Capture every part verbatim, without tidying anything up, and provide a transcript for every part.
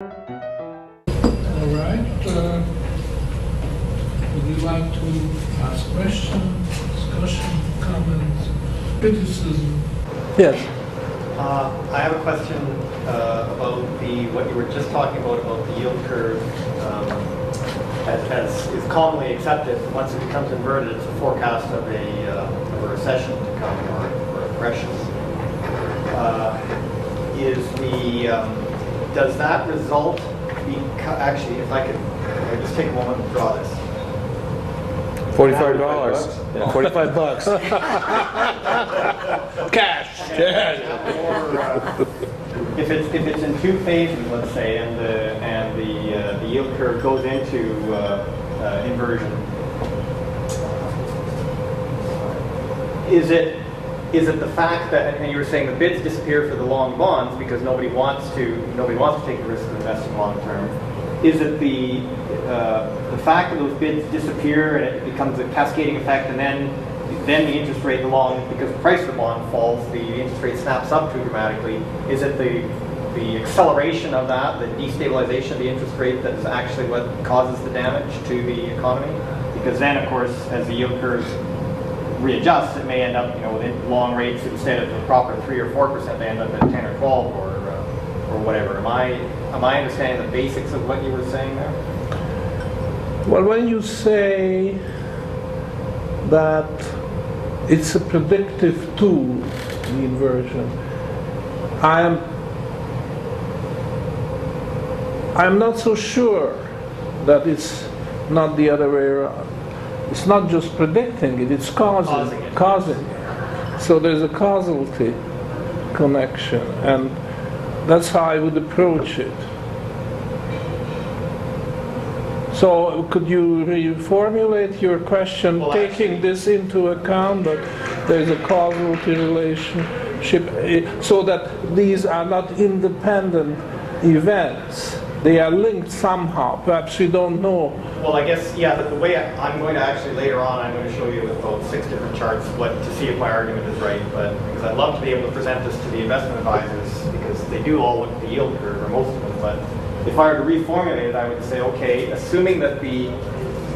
All right. Uh, would you like to ask questions, discussion, comments, criticism? Yes. Uh, I have a question uh, about the what you were just talking about about the yield curve, um, as, as is commonly accepted. Once it becomes inverted, it's a forecast of a, uh, of a recession to come or, or a depression. Uh, is the um, does that result? Actually, if I could I just take a moment and draw this. Forty-five dollars. Yeah. Forty-five bucks. Cash. Cash. Or, uh, if it's if it's in two phases, let's say, and the and the uh, the yield curve goes into uh, uh, inversion, is it is it the fact that and you were saying the bids disappear for the long bonds because nobody wants to nobody wants to take the risk of investing long term? Is it the uh, the fact that those bids disappear and it becomes a cascading effect, and then then the interest rate along because the price of the bond falls, the interest rate snaps up too dramatically? Is it the the acceleration of that, the destabilization of the interest rate, that is actually what causes the damage to the economy? Because then, of course, as the yield curve readjusts, it may end up, you know, with long rates instead of the proper three or four percent, they end up at ten or twelve or uh, or whatever. Am I? Am I understanding the basics of what you were saying there? Well, when you say that it's a predictive tool, the inversion, I am I'm not so sure that it's not the other way around. It's not just predicting it, it's causing, causing it. Causing it. So there's a causality connection, and that's how I would approach it. So could you reformulate your question, well, taking actually, this into account, that there's a causality relationship, so that these are not independent events. They are linked somehow. Perhaps you don't know. Well, I guess, yeah, but the way I, I'm going to actually later on, I'm going to show you with about six different charts what to see if my argument is right. But because I'd love to be able to present this to the investment advisors, because they do all look at the yield curve, or most of them. But if I were to reformulate it, I would say, okay, assuming that the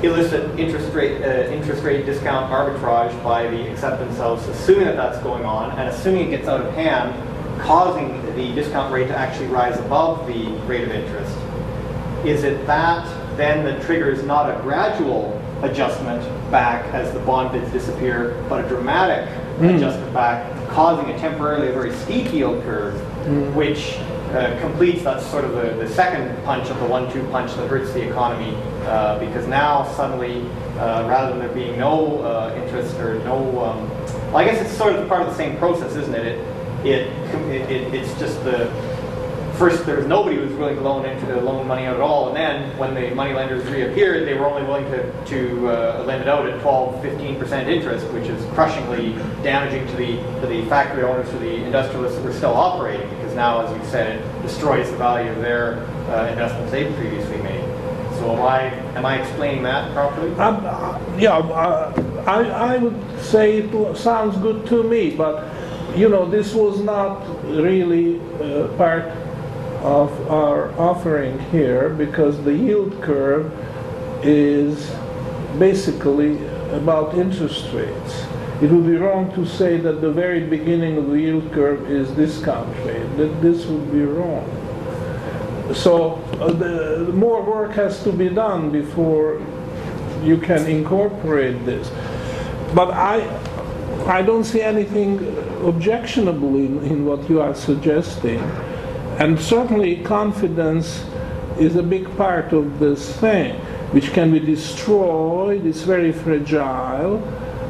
illicit interest rate uh, interest rate discount arbitrage by the acceptance house, assuming that that's going on, and assuming it gets out of hand, causing the discount rate to actually rise above the rate of interest, is it that then that triggers not a gradual adjustment back as the bond bids disappear, but a dramatic mm. adjustment back, causing a temporarily a very steep yield curve, mm. which uh, completes that sort of the, the second punch of the one two punch that hurts the economy, uh, because now suddenly, uh, rather than there being no uh, interest or no, um, well, I guess it's sort of part of the same process, isn't it? It It, it, it it's just the first there was nobody who was willing to loan into the loan money out at all, and then when the money lenders reappeared, they were only willing to, to uh, lend it out at twelve, fifteen percent interest, which is crushingly damaging to the to the factory owners, to the industrialists that were still operating, because now, as you said, it destroys the value of their uh, investments they previously made. So am I am I explaining that properly? Um, uh, yeah, uh, I I would say it sounds good to me, but. You know, this was not really uh, part of our offering here, because the yield curve is basically about interest rates. It would be wrong to say that the very beginning of the yield curve is discount rate. That this would be wrong. So uh, the, more work has to be done before you can incorporate this. But I. I don't see anything objectionable in, in what you are suggesting, and certainly confidence is a big part of this thing, which can be destroyed. It's very fragile,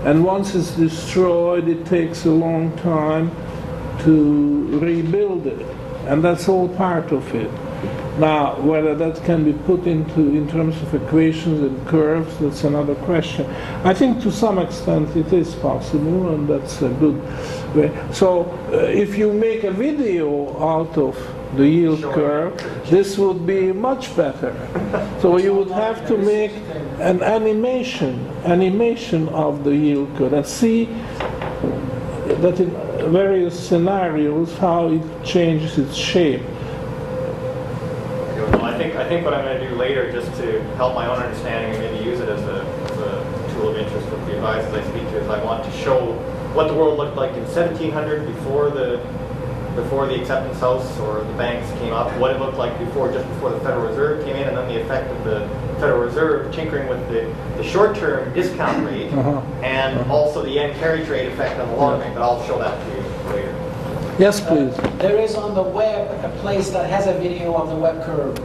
and once it's destroyed, it takes a long time to rebuild it, and that's all part of it. Now, whether that can be put into in terms of equations and curves, that's another question. I think to some extent it is possible, and that's a good way. So uh, if you make a video out of the yield sure. curve, this would be much better. So you would have to make an animation, animation of the yield curve, and see that in various scenarios how it changes its shape. think I think what I'm going to do later, just to help my own understanding and maybe use it as a, as a tool of interest with the advisors I speak to, is I want to show what the world looked like in seventeen hundred before the before the acceptance house or the banks came up, what it looked like before, just before the Federal Reserve came in, and then the effect of the Federal Reserve tinkering with the, the short-term discount rate, and also the yen carry trade effect on the long rate. But I'll show that to you later. Yes, please. Uh, there is on the web a place that has a video of the web curve.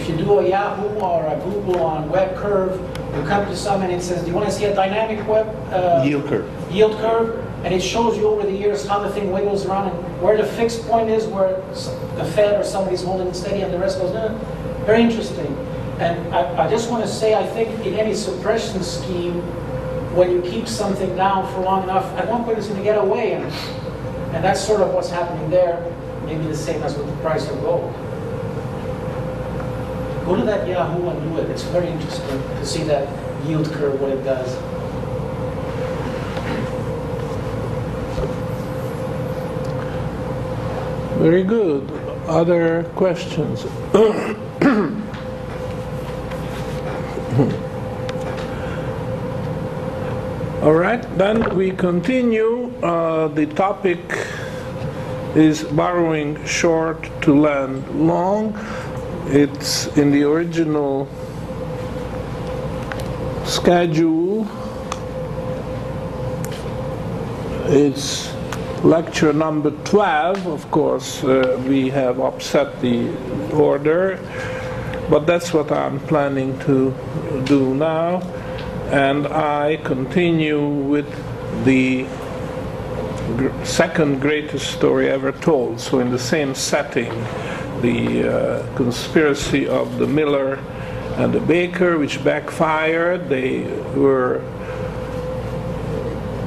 If you do a Yahoo or a Google on web curve, you come to some and it says, do you want to see a dynamic web uh, yield curve? Yield curve. And it shows you over the years how the thing wiggles around and where the fixed point is, where the Fed or somebody's holding it steady and the rest goes, no, very interesting. And I, I just want to say, I think in any suppression scheme, when you keep something down for long enough, at one point it's going to get away. And, and that's sort of what's happening there, maybe the same as with the price of gold. Go to that Yahoo and do it. It's very interesting to see that yield curve, what it does. Very good. Other questions? All right, then we continue. Uh, the topic is borrowing short to lend long. It's in the original schedule. It's lecture number twelve, of course, uh, we have upset the order, but that's what I'm planning to do now. And I continue with the gr- second greatest story ever told. So in the same setting, the uh, conspiracy of the miller and the baker, which backfired. They were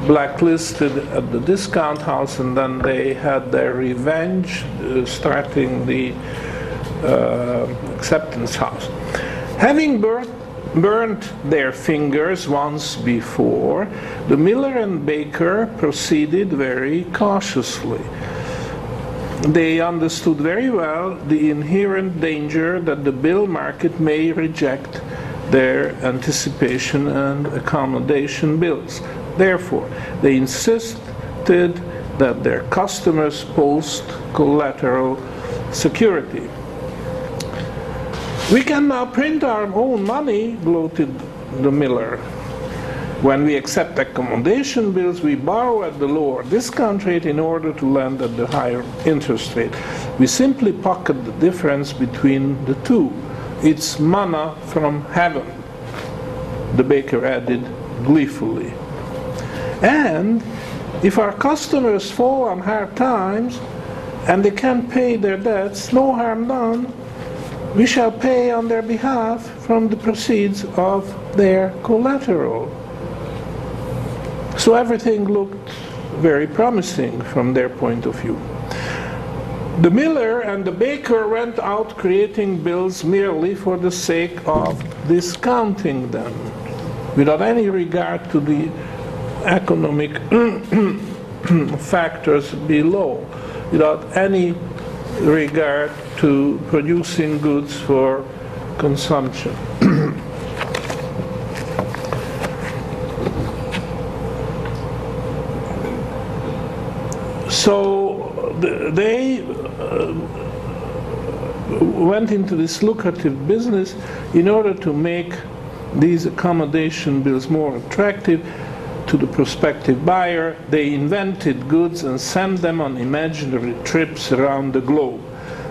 blacklisted at the discount house, and then they had their revenge uh, starting the uh, acceptance house. Having burnt, burnt their fingers once before, the miller and baker proceeded very cautiously. They understood very well the inherent danger that the bill market may reject their anticipation and accommodation bills. Therefore, they insisted that their customers post collateral security. "We can now print our own money," gloated the miller. "When we accept accommodation bills, we borrow at the lower discount rate in order to lend at the higher interest rate. We simply pocket the difference between the two. It's manna from heaven," the baker added gleefully. "And if our customers fall on hard times and they can't pay their debts, no harm done. We shall pay on their behalf from the proceeds of their collateral." So everything looked very promising from their point of view. The miller and the baker went out creating bills merely for the sake of discounting them, without any regard to the economic factors below, without any regard to producing goods for consumption. So th- they uh, went into this lucrative business in order to make these accommodation bills more attractive to the prospective buyer. They invented goods and sent them on imaginary trips around the globe.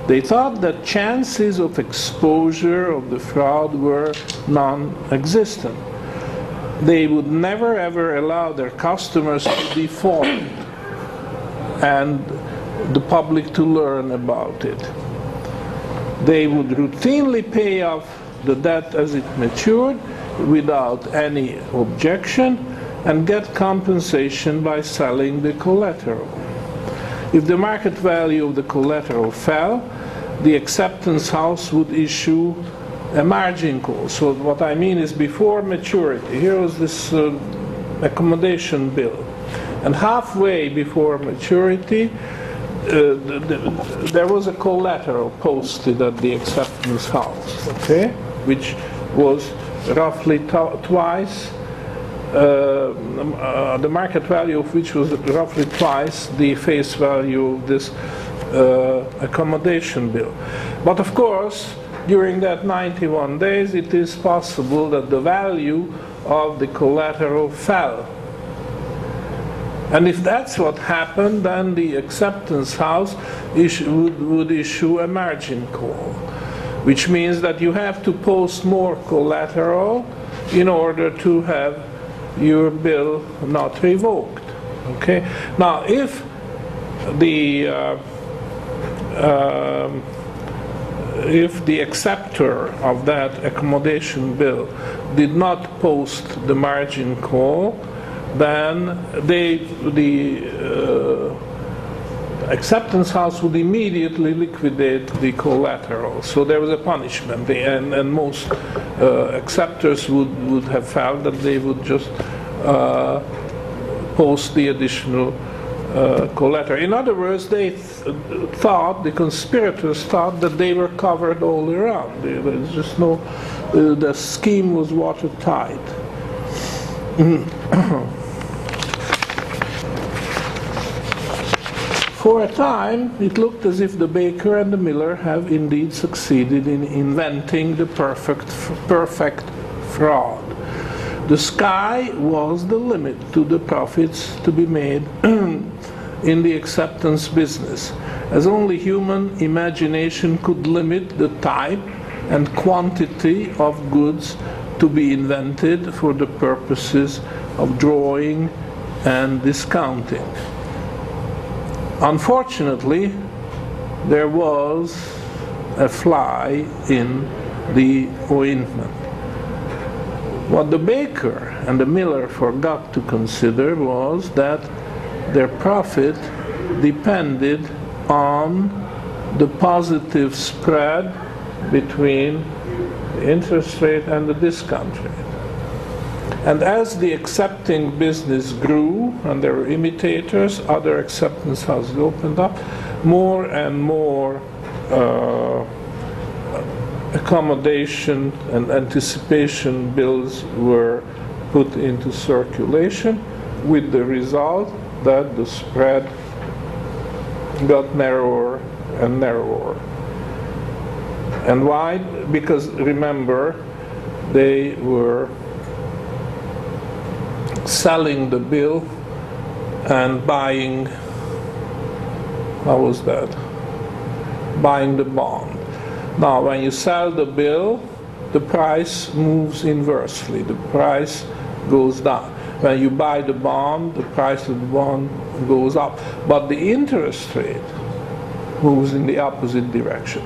They thought that chances of exposure of the fraud were non-existent. They would never ever allow their customers to default and the public to learn about it. They would routinely pay off the debt as it matured without any objection and get compensation by selling the collateral. If the market value of the collateral fell, the acceptance house would issue a margin call. So what I mean is before maturity. Here was this uh, accommodation bill. And halfway before maturity, Uh, the, the, there was a collateral posted at the acceptance house, okay, which was roughly twice uh, uh, the market value of which was roughly twice the face value of this uh, accommodation bill. But of course, during that ninety-one days, it is possible that the value of the collateral fell. And if that's what happened, then the acceptance house is, would, would issue a margin call, which means that you have to post more collateral in order to have your bill not revoked. Okay. Now, if the uh, uh, if the acceptor of that accommodation bill did not post the margin call, then they, the uh, acceptance house would immediately liquidate the collateral. So there was a punishment, they, and, and most uh, acceptors would, would have felt that they would just uh, post the additional uh, collateral. In other words, they th thought, the conspirators thought, that they were covered all around. There was just no, uh, the scheme was watertight. For a time, it looked as if the baker and the miller have indeed succeeded in inventing the perfect, perfect fraud. The sky was the limit to the profits to be made in the acceptance business, as only human imagination could limit the type and quantity of goods to be invented for the purposes of drawing and discounting. Unfortunately, there was a fly in the ointment. What the baker and the miller forgot to consider was that their profit depended on the positive spread between the interest rate and the discount rate. And as the accepting business grew, and there were imitators, other acceptance houses opened up, more and more uh, accommodation and anticipation bills were put into circulation, with the result that the spread got narrower and narrower. And why? Because, remember, they were selling the bill and buying, how was that? Buying the bond. Now, when you sell the bill, the price moves inversely. The price goes down. When you buy the bond, the price of the bond goes up. But the interest rate moves in the opposite direction.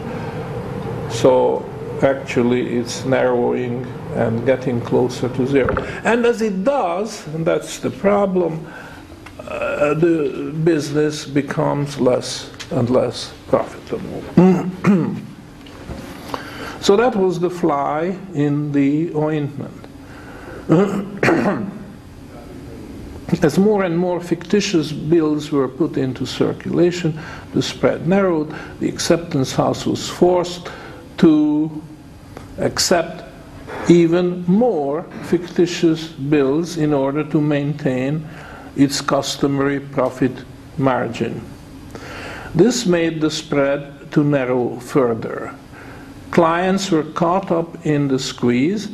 So actually it's narrowing and getting closer to zero. And as it does, and that's the problem, uh, the business becomes less and less profitable. So that was the fly in the ointment. As more and more fictitious bills were put into circulation, the spread narrowed, the acceptance house was forced to accept even more fictitious bills in order to maintain its customary profit margin. This made the spread to narrow further. Clients were caught up in the squeeze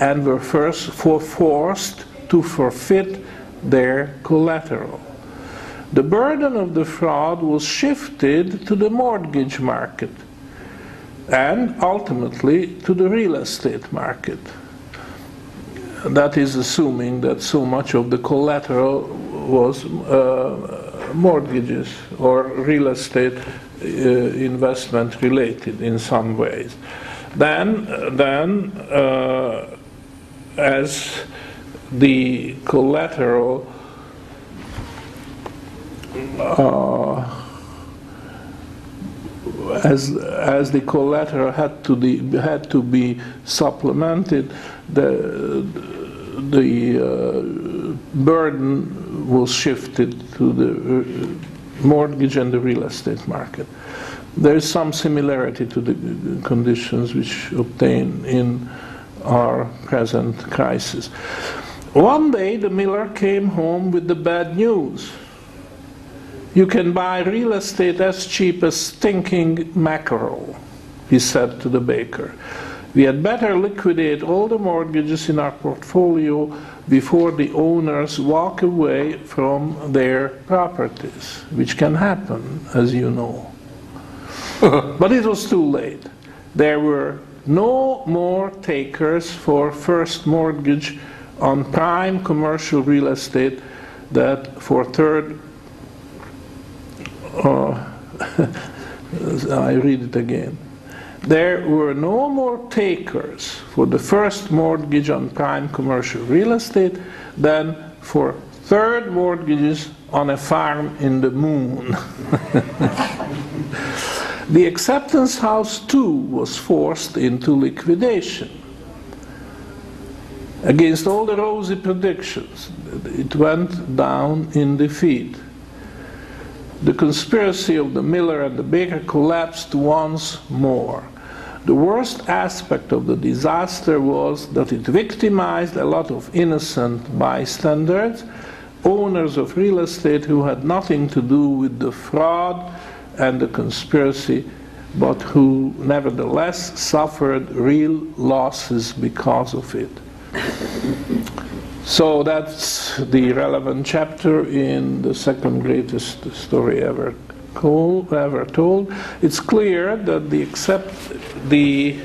and were first for forced to forfeit their collateral. The burden of the fraud was shifted to the mortgage market, and ultimately to the real estate market. That is assuming that so much of the collateral was uh, mortgages or real estate uh, investment related in some ways. Then, then uh, as the collateral uh, As, as the collateral had to, the, had to be supplemented, the, the uh, burden was shifted to the mortgage and the real estate market. There is some similarity to the conditions which obtain in our present crisis. One day the miller came home with the bad news. You can buy real estate as cheap as stinking mackerel, he said to the baker. We had better liquidate all the mortgages in our portfolio before the owners walk away from their properties, which can happen, as you know. But it was too late. There were no more takers for first mortgage on prime commercial real estate that for third, uh, I read it again. There were no more takers for the first mortgage on prime commercial real estate than for third mortgages on a farm in the moon. The acceptance house too was forced into liquidation. Against all the rosy predictions, it went down in defeat. The conspiracy of the miller and the baker collapsed once more. The worst aspect of the disaster was that it victimized a lot of innocent bystanders, owners of real estate who had nothing to do with the fraud and the conspiracy, but who nevertheless suffered real losses because of it. So that's the relevant chapter in the second greatest story ever told. Ever told. It's clear that the accept the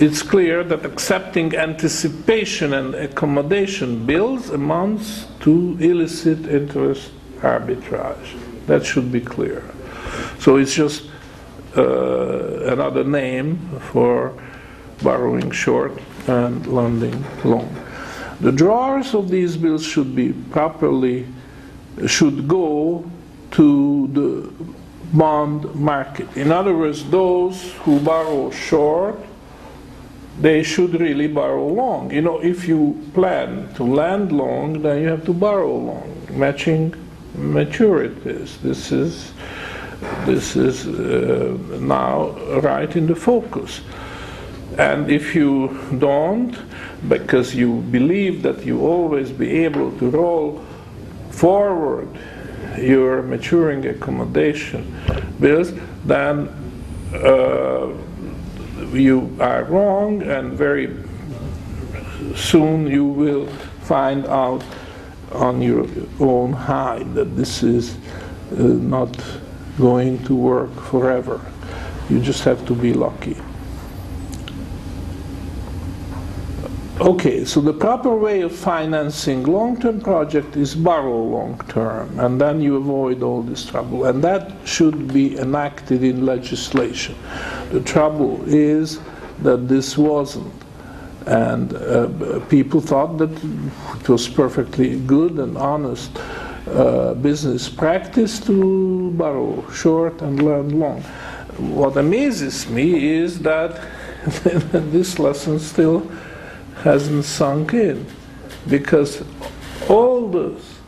it's clear that accepting anticipation and accommodation bills amounts to illicit interest arbitrage. That should be clear. So it's just uh, another name for borrowing short and lending long. The drawers of these bills should be properly should go to the bond market. In other words, those who borrow short, they should really borrow long. You know, if you plan to lend long, then you have to borrow long, matching maturities. This is this is uh, now right in the focus. And if you don't, because you believe that you always be able to roll forward your maturing accommodation bills, then uh, you are wrong, and very soon you will find out on your own hide that this is uh, not going to work forever. You just have to be lucky. Okay, so the proper way of financing long-term project is borrow long-term, and then you avoid all this trouble, and that should be enacted in legislation. The trouble is that this wasn't, and uh, people thought that it was perfectly good and honest uh, business practice to borrow short and lend long. What amazes me is that this lesson still hasn't sunk in, because all this,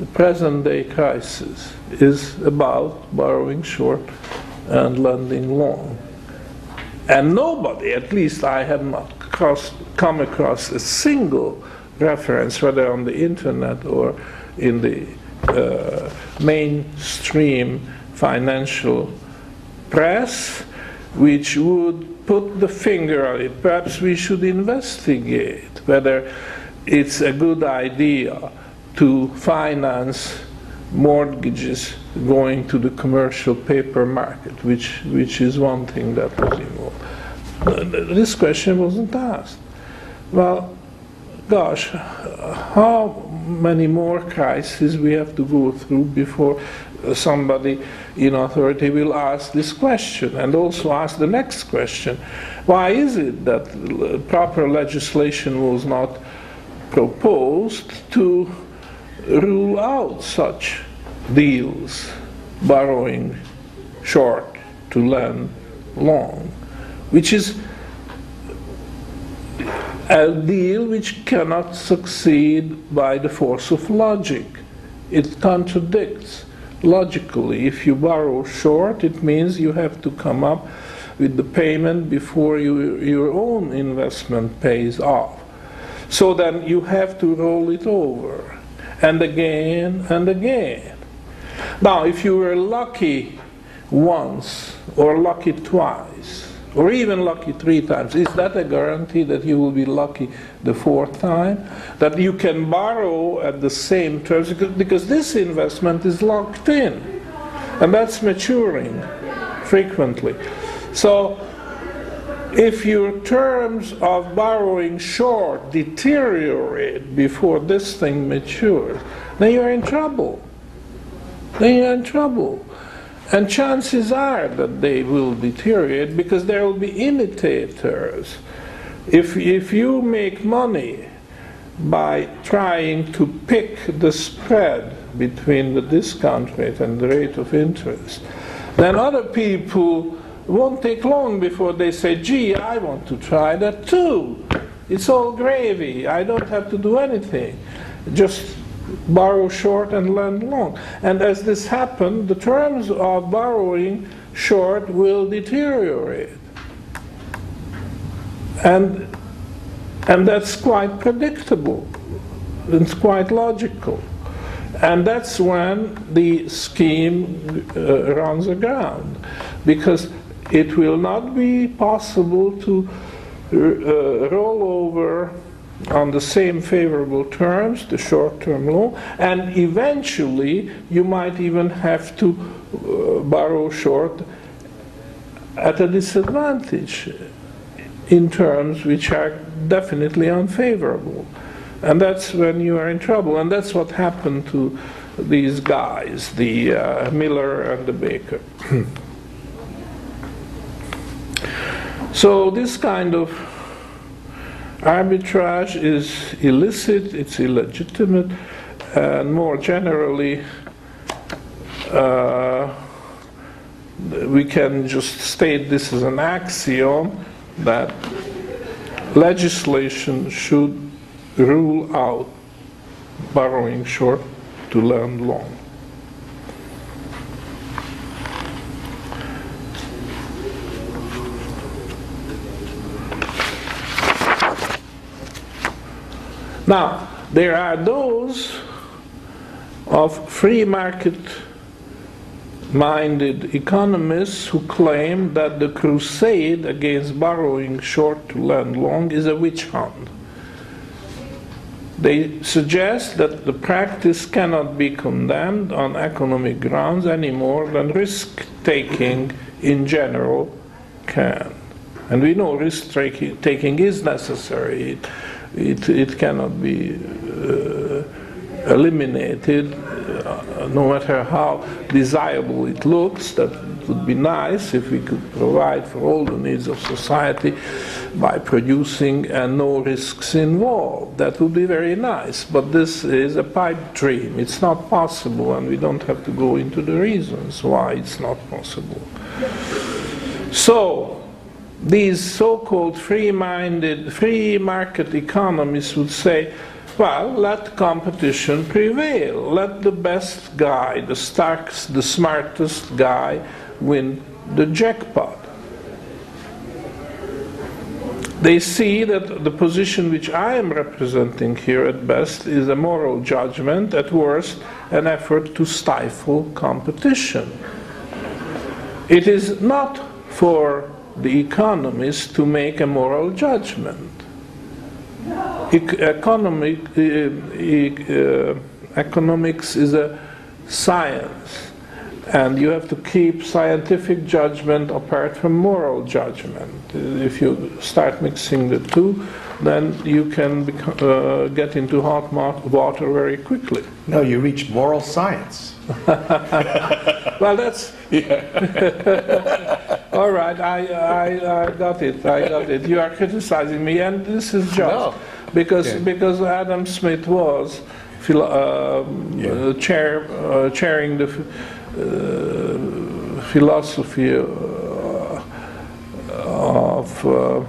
the present-day crisis is about borrowing short and lending long. And nobody, at least I have not crossed, come across a single reference, whether on the internet or in the uh, mainstream financial press, which would put the finger on it. Perhaps we should investigate whether it's a good idea to finance mortgages going to the commercial paper market, which, which is one thing that was involved. This question wasn't asked. Well, gosh, how many more crises we have to go through before somebody in authority will ask this question, and also ask the next question. Why is it that proper legislation was not proposed to rule out such deals, borrowing short to lend long, which is a deal which cannot succeed by the force of logic? It contradicts logically. If you borrow short, it means you have to come up with the payment before you, your own investment pays off. So then you have to roll it over, and again and again. Now, if you were lucky once, or lucky twice, or even lucky three times, is that a guarantee that you will be lucky the fourth time? That you can borrow at the same terms? Because this investment is locked in, and that's maturing frequently. So, if your terms of borrowing short deteriorate before this thing matures, then you're in trouble. Then you're in trouble. And chances are that they will deteriorate because there will be imitators. If, if you make money by trying to pick the spread between the discount rate and the rate of interest, then other people won't take long before they say, gee, I want to try that too. It's all gravy. I don't have to do anything. Just borrow short and lend long. And as this happened, the terms of borrowing short will deteriorate. And, and that's quite predictable. It's quite logical. And that's when the scheme uh, runs aground, because it will not be possible to uh, roll over on the same favorable terms, the short-term loan, and eventually you might even have to uh, borrow short at a disadvantage in terms which are definitely unfavorable. And that's when you are in trouble, and that's what happened to these guys, the uh, miller and the baker. So this kind of arbitrage is illicit, it's illegitimate, and more generally, uh, we can just state this as an axiom that legislation should rule out borrowing short to lend long. Now, there are those of free market-minded economists who claim that the crusade against borrowing short to lend long is a witch hunt. They suggest that the practice cannot be condemned on economic grounds any more than risk-taking in general can. And we know risk-taking is necessary. It, It, it cannot be uh, eliminated, uh, no matter how desirable it looks. That would be nice if we could provide for all the needs of society by producing and no risks involved. That would be very nice, but this is a pipe dream. It's not possible, and we don't have to go into the reasons why it's not possible. So, these so-called free-minded, free market economists would say, well, let competition prevail. Let the best guy, the starkest, the smartest guy, win the jackpot. They see that the position which I am representing here at best is a moral judgment, at worst, an effort to stifle competition. It is not for the economists to make a moral judgment. E economic, uh, uh, economics is a science, and you have to keep scientific judgment apart from moral judgment. If you start mixing the two, then you can become, uh, get into hot water very quickly. No, you reach moral science. Well, that's... All right, I, I, I got it, I got it. You are criticizing me, and this is just. No. Because, yeah. because Adam Smith was philo uh, yeah. uh, chair, uh, chairing the uh, philosophy uh, of uh,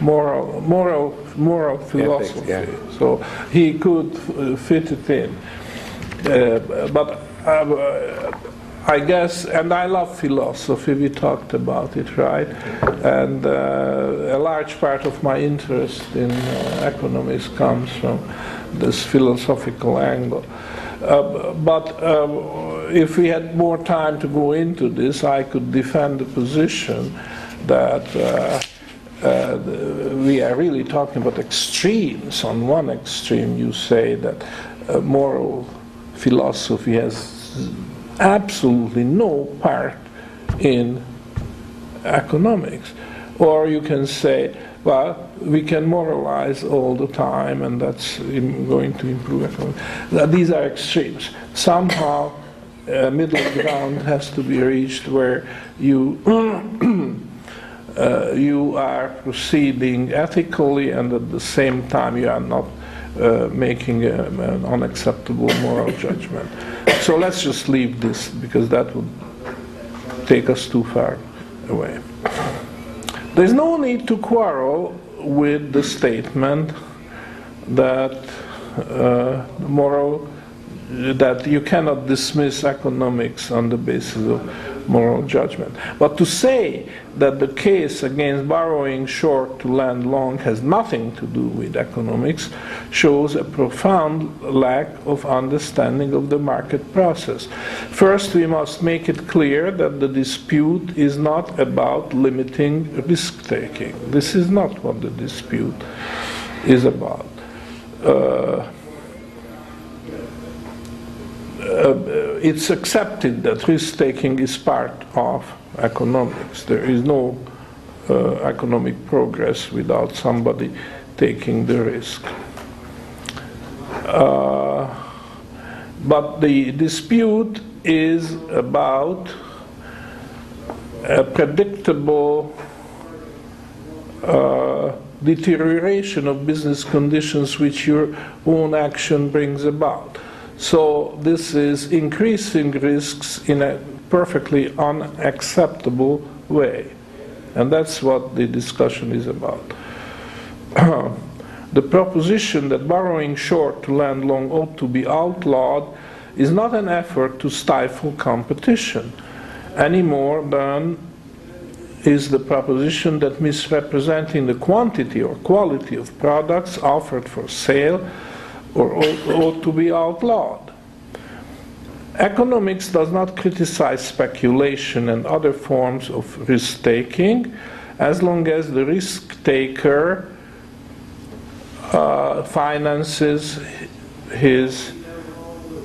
moral, moral, moral philosophy. Ethics, yeah. So he could uh, fit it in. Uh, but uh, I guess, and I love philosophy, we talked about it, right? And uh, a large part of my interest in uh, economics comes from this philosophical angle. Uh, but uh, if we had more time to go into this, I could defend the position that uh, uh, we are really talking about extremes. On one extreme, you say that uh, moral philosophy has absolutely no part in economics. Or you can say, well, we can moralize all the time, and that's going to improve economics. These are extremes. Somehow, a middle ground has to be reached where you uh, you are proceeding ethically, and at the same time, you are not uh, making a, an unacceptable moral judgment. So let's just leave this, because that would take us too far away. There's no need to quarrel with the statement that uh, moral, that you cannot dismiss economics on the basis of moral judgment. But to say that the case against borrowing short to lend long has nothing to do with economics shows a profound lack of understanding of the market process. First, we must make it clear that the dispute is not about limiting risk-taking. This is not what the dispute is about. Uh, Uh, it's accepted that risk-taking is part of economics. There is no uh, economic progress without somebody taking the risk. Uh, but the dispute is about a predictable uh, deterioration of business conditions which your own action brings about. So this is increasing risks in a perfectly unacceptable way. And that's what the discussion is about. The proposition that borrowing short to lend long ought to be outlawed is not an effort to stifle competition, any more than is the proposition that misrepresenting the quantity or quality of products offered for sale or ought, ought to be outlawed. Economics does not criticize speculation and other forms of risk-taking as long as the risk-taker uh, finances his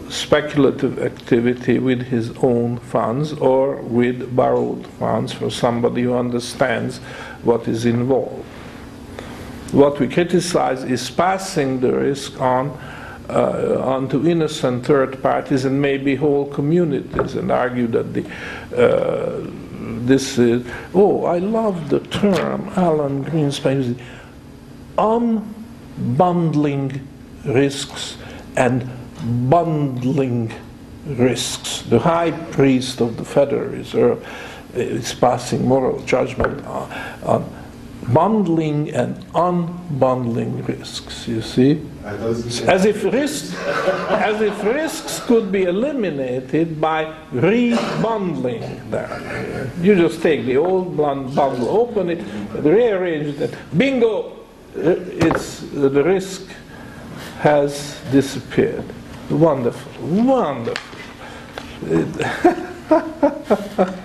speculative activity with his own funds or with borrowed funds for somebody who understands what is involved. What we criticize is passing the risk on uh, onto innocent third parties and maybe whole communities, and argue that the uh, this is oh I love the term Alan Greenspan uses, unbundling risks and bundling risks. The high priest of the Federal Reserve is passing moral judgment on, on bundling and unbundling risks, you see? As if risks, as if risks could be eliminated by rebundling them. You just take the old bundle, open it, rearrange it, bingo! It's, the risk has disappeared. Wonderful, wonderful. It,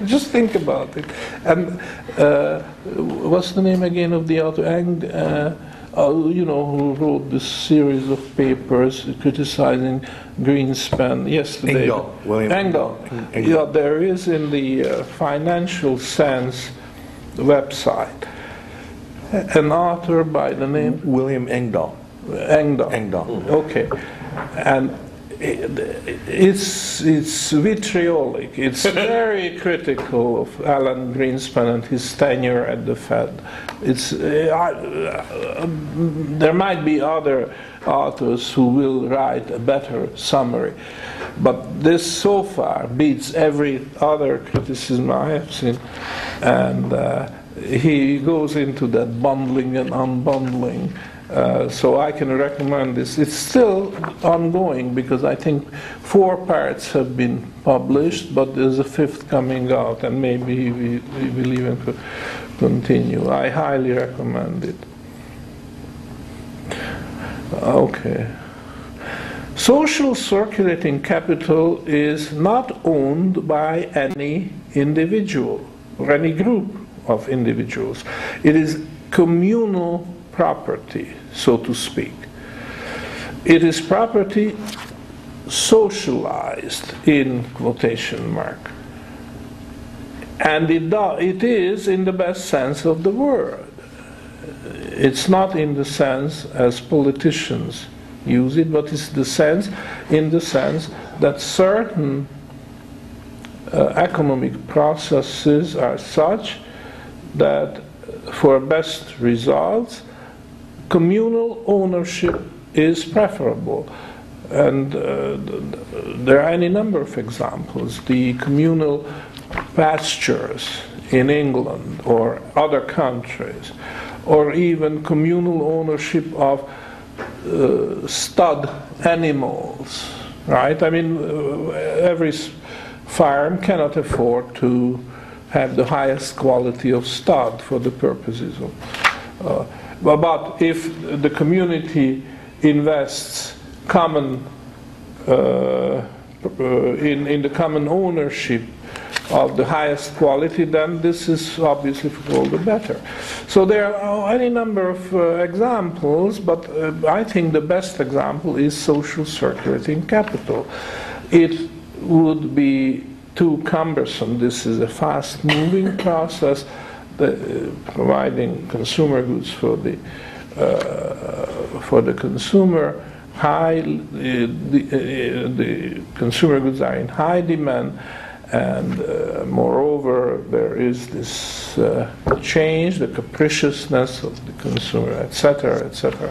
just think about it. And uh, what's the name again of the author? And, uh, uh, you know, who wrote this series of papers criticizing Greenspan yesterday? Engdahl. William Engdahl. Engdahl. Yeah, there is in the uh, Financial Sense website an author by the name William Engdahl. Engdahl. Engdahl. Okay. And It's, it's vitriolic. It's very critical of Alan Greenspan and his tenure at the Fed. It's, uh, I, uh, there might be other authors who will write a better summary, but this so far beats every other criticism I have seen, and uh, he goes into that bundling and unbundling. Uh, so I can recommend this. It's still ongoing because I think four parts have been published, but there's a fifth coming out, and maybe we, we will even continue. I highly recommend it. Okay. Social circulating capital is not owned by any individual or any group of individuals. It is communal property, so to speak. It is property socialized, in quotation mark. And it, do, it is in the best sense of the word. It's not in the sense as politicians use it, but it's the sense, in the sense that certain uh, economic processes are such that for best results, communal ownership is preferable. And uh, there are any number of examples. The communal pastures in England or other countries, or even communal ownership of uh, stud animals, right? I mean, every farm cannot afford to have the highest quality of stud for the purposes of uh, but if the community invests common uh, in, in the common ownership of the highest quality, then this is obviously for all the better. So there are any number of uh, examples, but uh, I think the best example is social circulating capital. It would be too cumbersome. This is a fast-moving process. The, uh, providing consumer goods for the uh, for the consumer, high uh, the, uh, the consumer goods are in high demand, and uh, moreover there is this uh, change, the capriciousness of the consumer, et cetera, et cetera.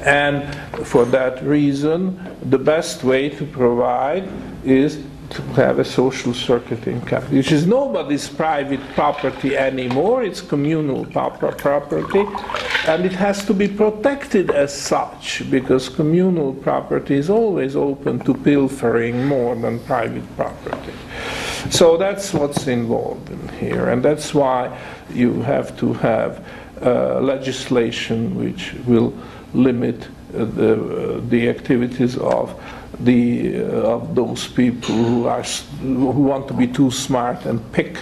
And for that reason, the best way to provide is to have a social circulating capital, which is nobody's private property anymore. It's communal property, and it has to be protected as such, because communal property is always open to pilfering more than private property. So that's what's involved in here, and that's why you have to have uh, legislation which will limit uh, the, uh, the activities of the uh, of those people who are who want to be too smart and pick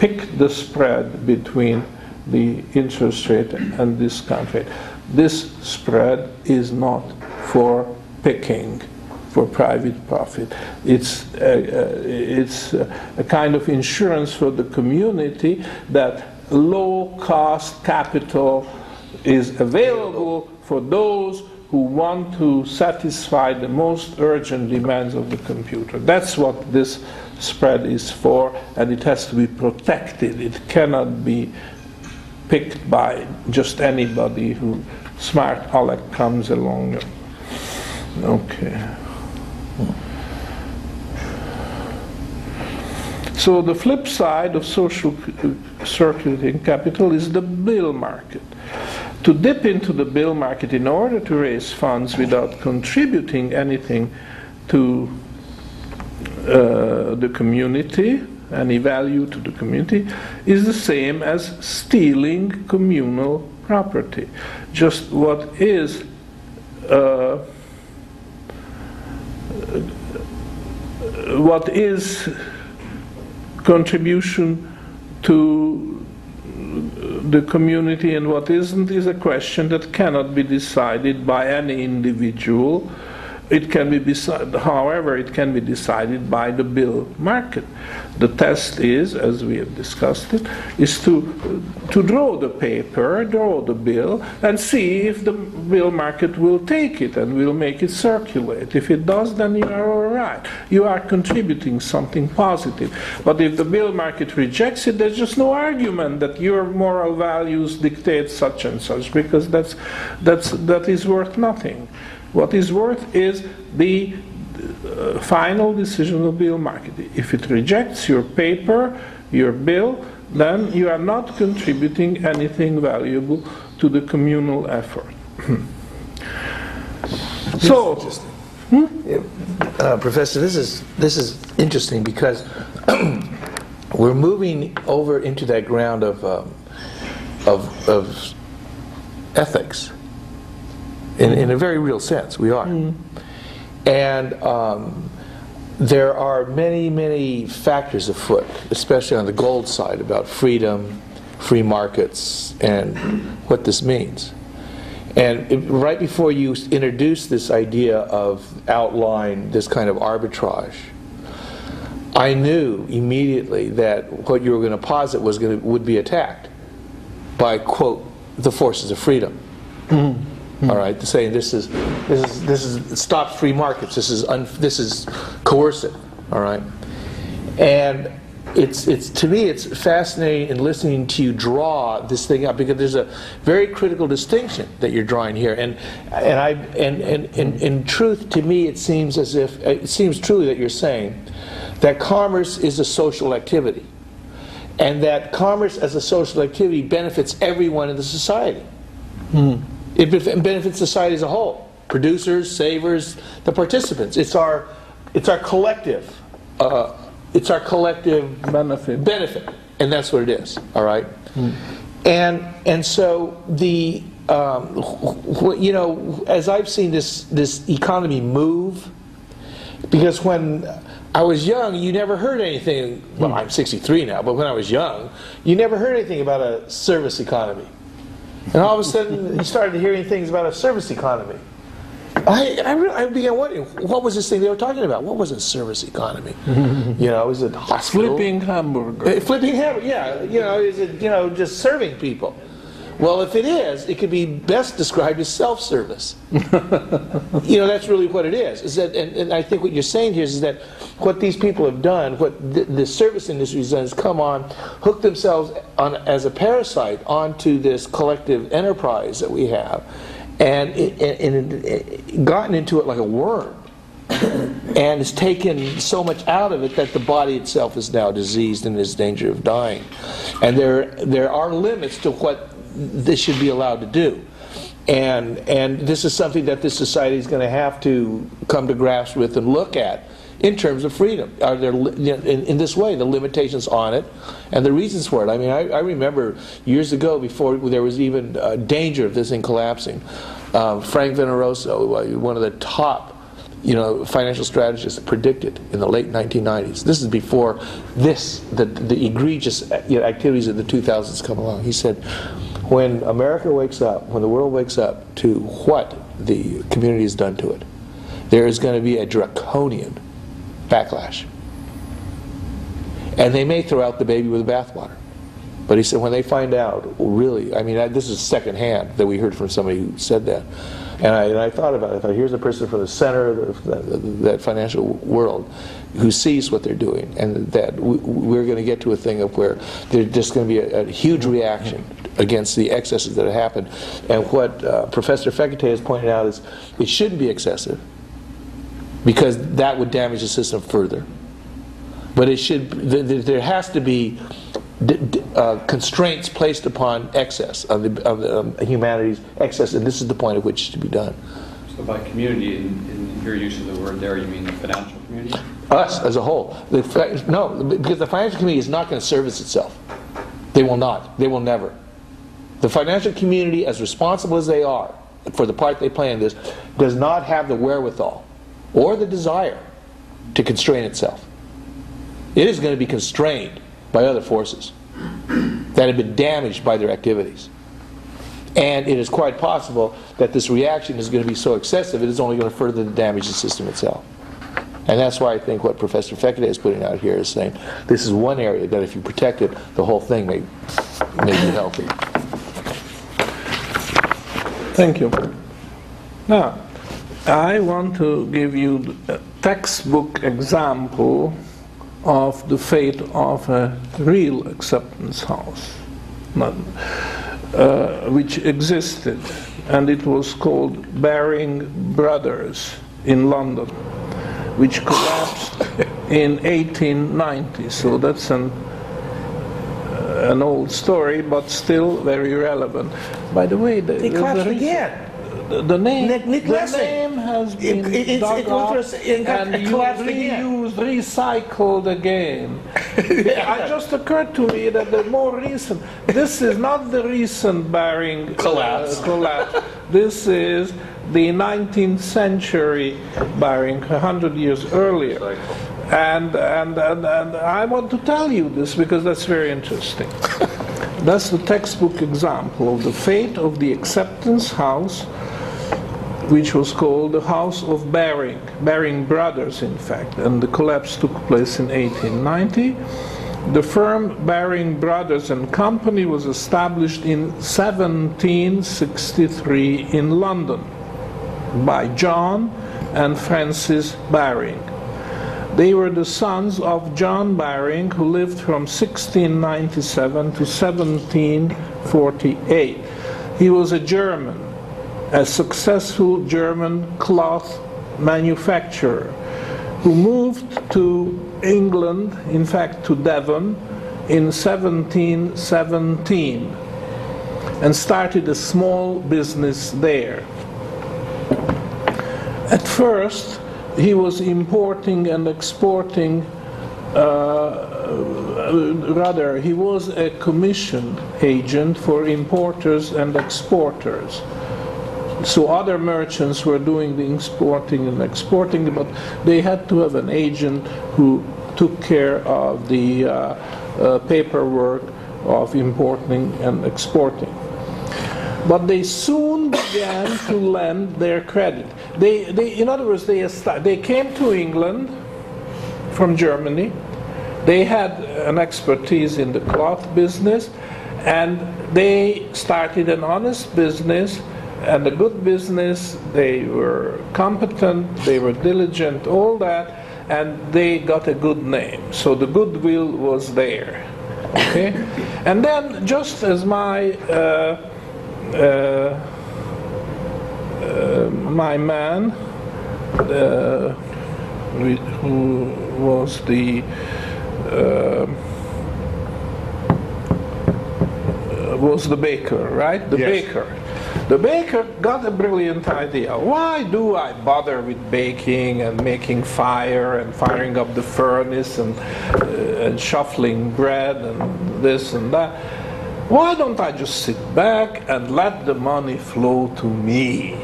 pick the spread between the interest rate and discount rate. This spread is not for picking for private profit. It's a, it's a kind of insurance for the community that low cost capital is available for those who want to satisfy the most urgent demands of the computer. That's what this spread is for, and it has to be protected. It cannot be picked by just anybody who smart Alec comes along. Okay. So the flip side of social circulating capital is the bill market. To dip into the bill market in order to raise funds without contributing anything to uh, the community, any value to the community, is the same as stealing communal property. Just what is uh, what is contribution to the community and what isn't is a question that cannot be decided by any individual. It can be decided, however, it can be decided by the bill market. The test is, as we have discussed it, is to to draw the paper, draw the bill, and see if the bill market will take it and will make it circulate. If it does, then you are all right. You are contributing something positive. But if the bill market rejects it, there's just no argument that your moral values dictate such and such, because that's that's that is worth nothing. What is worth is the uh, final decision of the bill market. If it rejects your paper, your bill, then you are not contributing anything valuable to the communal effort. So, hmm? uh, Professor, this is this is interesting because we're moving over into that ground of um, of, of ethics in, in a very real sense. We are, mm. and um, there are many, many factors afoot, especially on the gold side, about freedom, free markets, and what this means. And it, right before you introduced this idea of outline, this kind of arbitrage, I knew immediately that what you were going to posit was going to, would be attacked by, quote, the forces of freedom. Mm-hmm. All right, saying this is this is this is stops free markets. This is un, this is coercive. All right, and it's it's to me it's fascinating in listening to you draw this thing up, because there's a very critical distinction that you're drawing here, and and I and and in, in truth to me it seems as if it seems truly that you're saying that commerce is a social activity, and that commerce as a social activity benefits everyone in the society. Mm. It benefits society as a whole, producers, savers, the participants. It's our, it's our collective, uh, it's our collective benefit. benefit, and that's what it is. All right, mm. and and so the, um, you know, as I've seen this this economy move, because when I was young, you never heard anything. Well, mm. I'm sixty-three now, but when I was young, you never heard anything about a service economy. And all of a sudden, you started hearing things about a service economy. I, I, really, I began wondering, what was this thing they were talking about? What was a service economy? You know, is it hospital? Flipping hamburger. Uh, flipping hamburger, yeah. You know, is it, you know, just serving people? Well, if it is, it could be best described as self-service. You know, that's really what it is. Is that, and, and I think what you're saying here is that what these people have done, what th the service industry has done, is come on, hook themselves on, as a parasite onto this collective enterprise that we have, and, it, and it, it, gotten into it like a worm. And it's taken so much out of it that the body itself is now diseased and is in danger of dying. And there, there are limits to what this should be allowed to do, and and this is something that this society is going to have to come to grasp with and look at in terms of freedom. Are there, you know, in, in this way, the limitations on it and the reasons for it? I mean, I, I remember years ago, before there was even uh, danger of this thing collapsing, um, Frank Veneroso, one of the top, you know, financial strategists, predicted in the late nineteen nineties. This is before this the the egregious, you know, activities of the two thousands come along. He said, when America wakes up, when the world wakes up to what the community has done to it, there is going to be a draconian backlash. And they may throw out the baby with the bathwater. But he said, when they find out, really, I mean, I, this is secondhand that we heard from somebody who said that. And I, and I thought about it. I thought, here's a person from the center of the, the, that financial world who sees what they're doing, and that we, we're going to get to a thing of where there's just going to be a, a huge reaction against the excesses that have happened. And what uh, Professor Fekete has pointed out is it shouldn't be excessive, because that would damage the system further. But it should, th th there has to be D d uh, constraints placed upon excess of, the, of the, um, humanity's excess, and this is the point at which it should be done. So by community, in, in your use of the word there, you mean the financial community? Us as a whole. The fi no, because the financial community is not going to service itself. They will not. They will never. The financial community, as responsible as they are for the part they play in this, does not have the wherewithal or the desire to constrain itself. It is going to be constrained by other forces that have been damaged by their activities. And it is quite possible that this reaction is going to be so excessive it is only going to further damage the system itself. And that's why I think what Professor Fekete is putting out here is saying this is one area that if you protect it, the whole thing may, may be healthy. Thank you. Now, I want to give you a textbook example of the fate of a real acceptance house, uh, which existed, and it was called Baring Brothers in London, which collapsed in eighteen ninety. So that's an, uh, an old story, but still very relevant. By the way, the, they can't forget. The, the name, Nick, Nick, the name has been it, it, dug it, it up it and reused, recycled again. It just occurred to me that the more recent, this is not the recent Baring collapse. Uh, collapse. This is the nineteenth century Baring, one hundred years earlier. And, and, and, and I want to tell you this because that's very interesting. That's the textbook example of the fate of the acceptance house, which was called the House of Baring, Baring Brothers, in fact, and the collapse took place in eighteen ninety. The firm Baring Brothers and Company was established in seventeen sixty-three in London by John and Francis Baring. They were the sons of John Baring, who lived from sixteen ninety-seven to seventeen forty-eight. He was a German, a successful German cloth manufacturer, who moved to England, in fact to Devon, in seventeen seventeen, and started a small business there. At first, he was importing and exporting, uh, rather, he was a commission agent for importers and exporters. So other merchants were doing the importing and exporting, but they had to have an agent who took care of the uh, uh, paperwork of importing and exporting. But they soon began to lend their credit. They, they, in other words, they, they came to England from Germany. They had an expertise in the cloth business, and they started an honest business and a good business. They were competent, they were diligent, all that, and they got a good name. So the goodwill was there. Okay? And then, just as my uh, Uh, uh, my man, uh, who was the uh, was the baker, right? The yes. baker. The baker got a brilliant idea. Why do I bother with baking and making fire and firing up the furnace and, uh, and shuffling bread and this and that? Why don't I just sit back and let the money flow to me?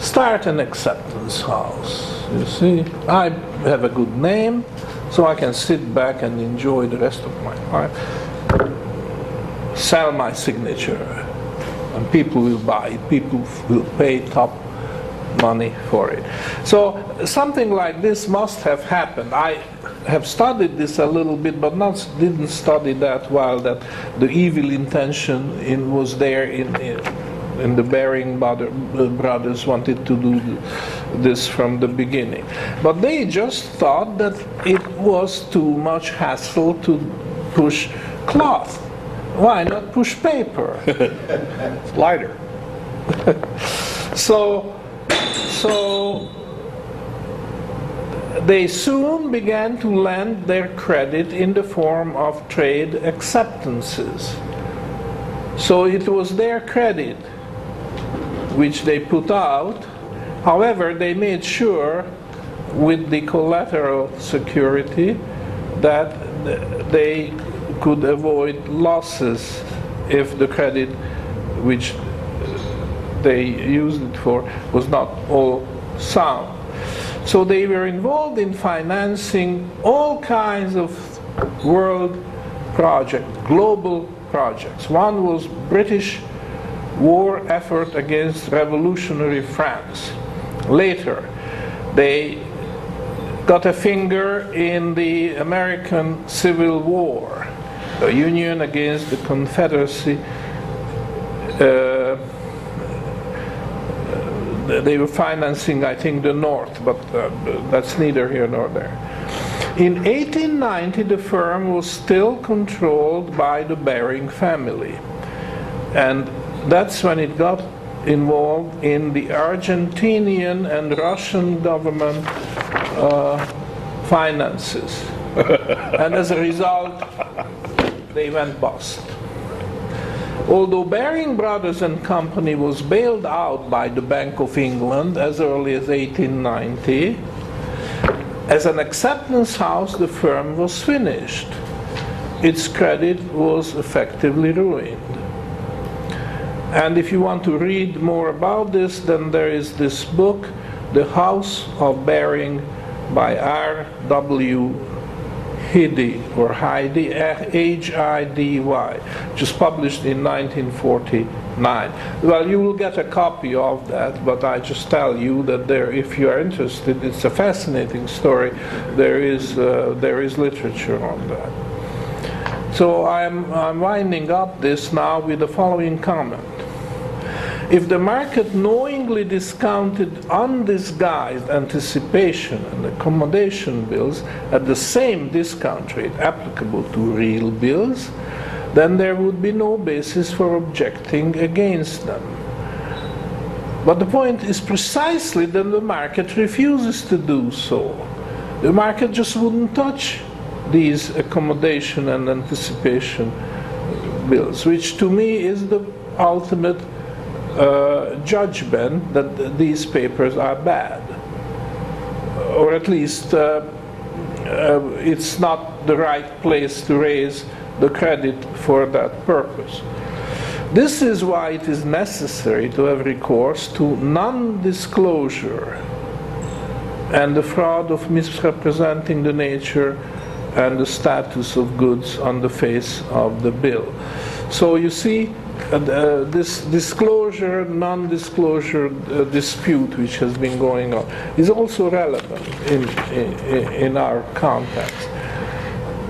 Start an acceptance house, you see. I have a good name, so I can sit back and enjoy the rest of my life. Sell my signature, and people will buy it. People will pay top money for it. So something like this must have happened. I have studied this a little bit, but not didn't study that while that the evil intention in, was there in, in, in the Baring brother, uh, brothers wanted to do this from the beginning. But they just thought that it was too much hassle to push cloth. Why not push paper? Lighter. so So they soon began to lend their credit in the form of trade acceptances. So it was their credit which they put out. However, they made sure with the collateral security that they could avoid losses if the credit which they used it for was not all sound. So they were involved in financing all kinds of world projects, global projects. One was British war effort against revolutionary France. Later, they got a finger in the American Civil War, the Union against the Confederacy. Uh, They were financing, I think, the North, but uh, that's neither here nor there. In eighteen ninety, the firm was still controlled by the Baring family. And that's when it got involved in the Argentinian and Russian government uh, finances. And as a result, they went bust. Although Baring Brothers and Company was bailed out by the Bank of England as early as eighteen ninety, as an acceptance house the firm was finished. Its credit was effectively ruined. And if you want to read more about this, then there is this book, The House of Baring by R. W. Hidy, or Hidy, H I D Y, which is published in nineteen forty-nine. Well, you will get a copy of that, but I just tell you that there, if you are interested, it's a fascinating story. There is, uh, there is literature on that. So I'm, I'm winding up this now with the following comment. If the market knowingly discounted undisguised anticipation and accommodation bills at the same discount rate applicable to real bills, then there would be no basis for objecting against them. But the point is precisely that the market refuses to do so. The market just wouldn't touch these accommodation and anticipation bills, which to me is the ultimate Uh, judgment that these papers are bad, or at least uh, uh, it's not the right place to raise the credit for that purpose. This is why it is necessary to have recourse to non-disclosure and the fraud of misrepresenting the nature and the status of goods on the face of the bill. So you see, And, uh, this disclosure, non-disclosure uh, dispute which has been going on is also relevant in, in, in our context,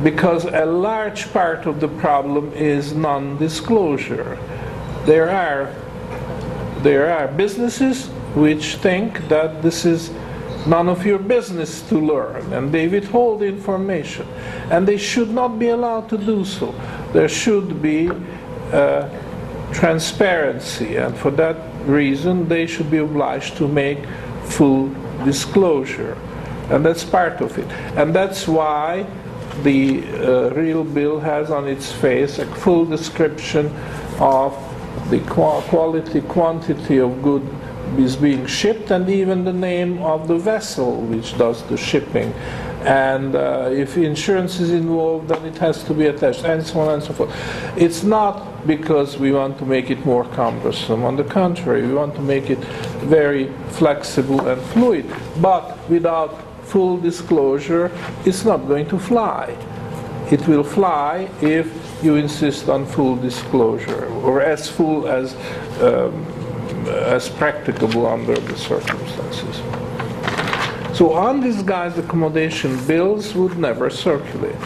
because a large part of the problem is non-disclosure. There are, there are businesses which think that this is none of your business to learn, and they withhold information, and they should not be allowed to do so. There should be uh, transparency, and for that reason they should be obliged to make full disclosure, and that's part of it. And that's why the uh, real bill has on its face a full description of the qu quality, quantity of good is being shipped, and even the name of the vessel which does the shipping. And uh, if insurance is involved, then it has to be attached, and so on and so forth. It's not because we want to make it more cumbersome. On the contrary, we want to make it very flexible and fluid. But without full disclosure, it's not going to fly. It will fly if you insist on full disclosure, or as full as, um, as practicable under the circumstances. So undisguised accommodation bills would never circulate.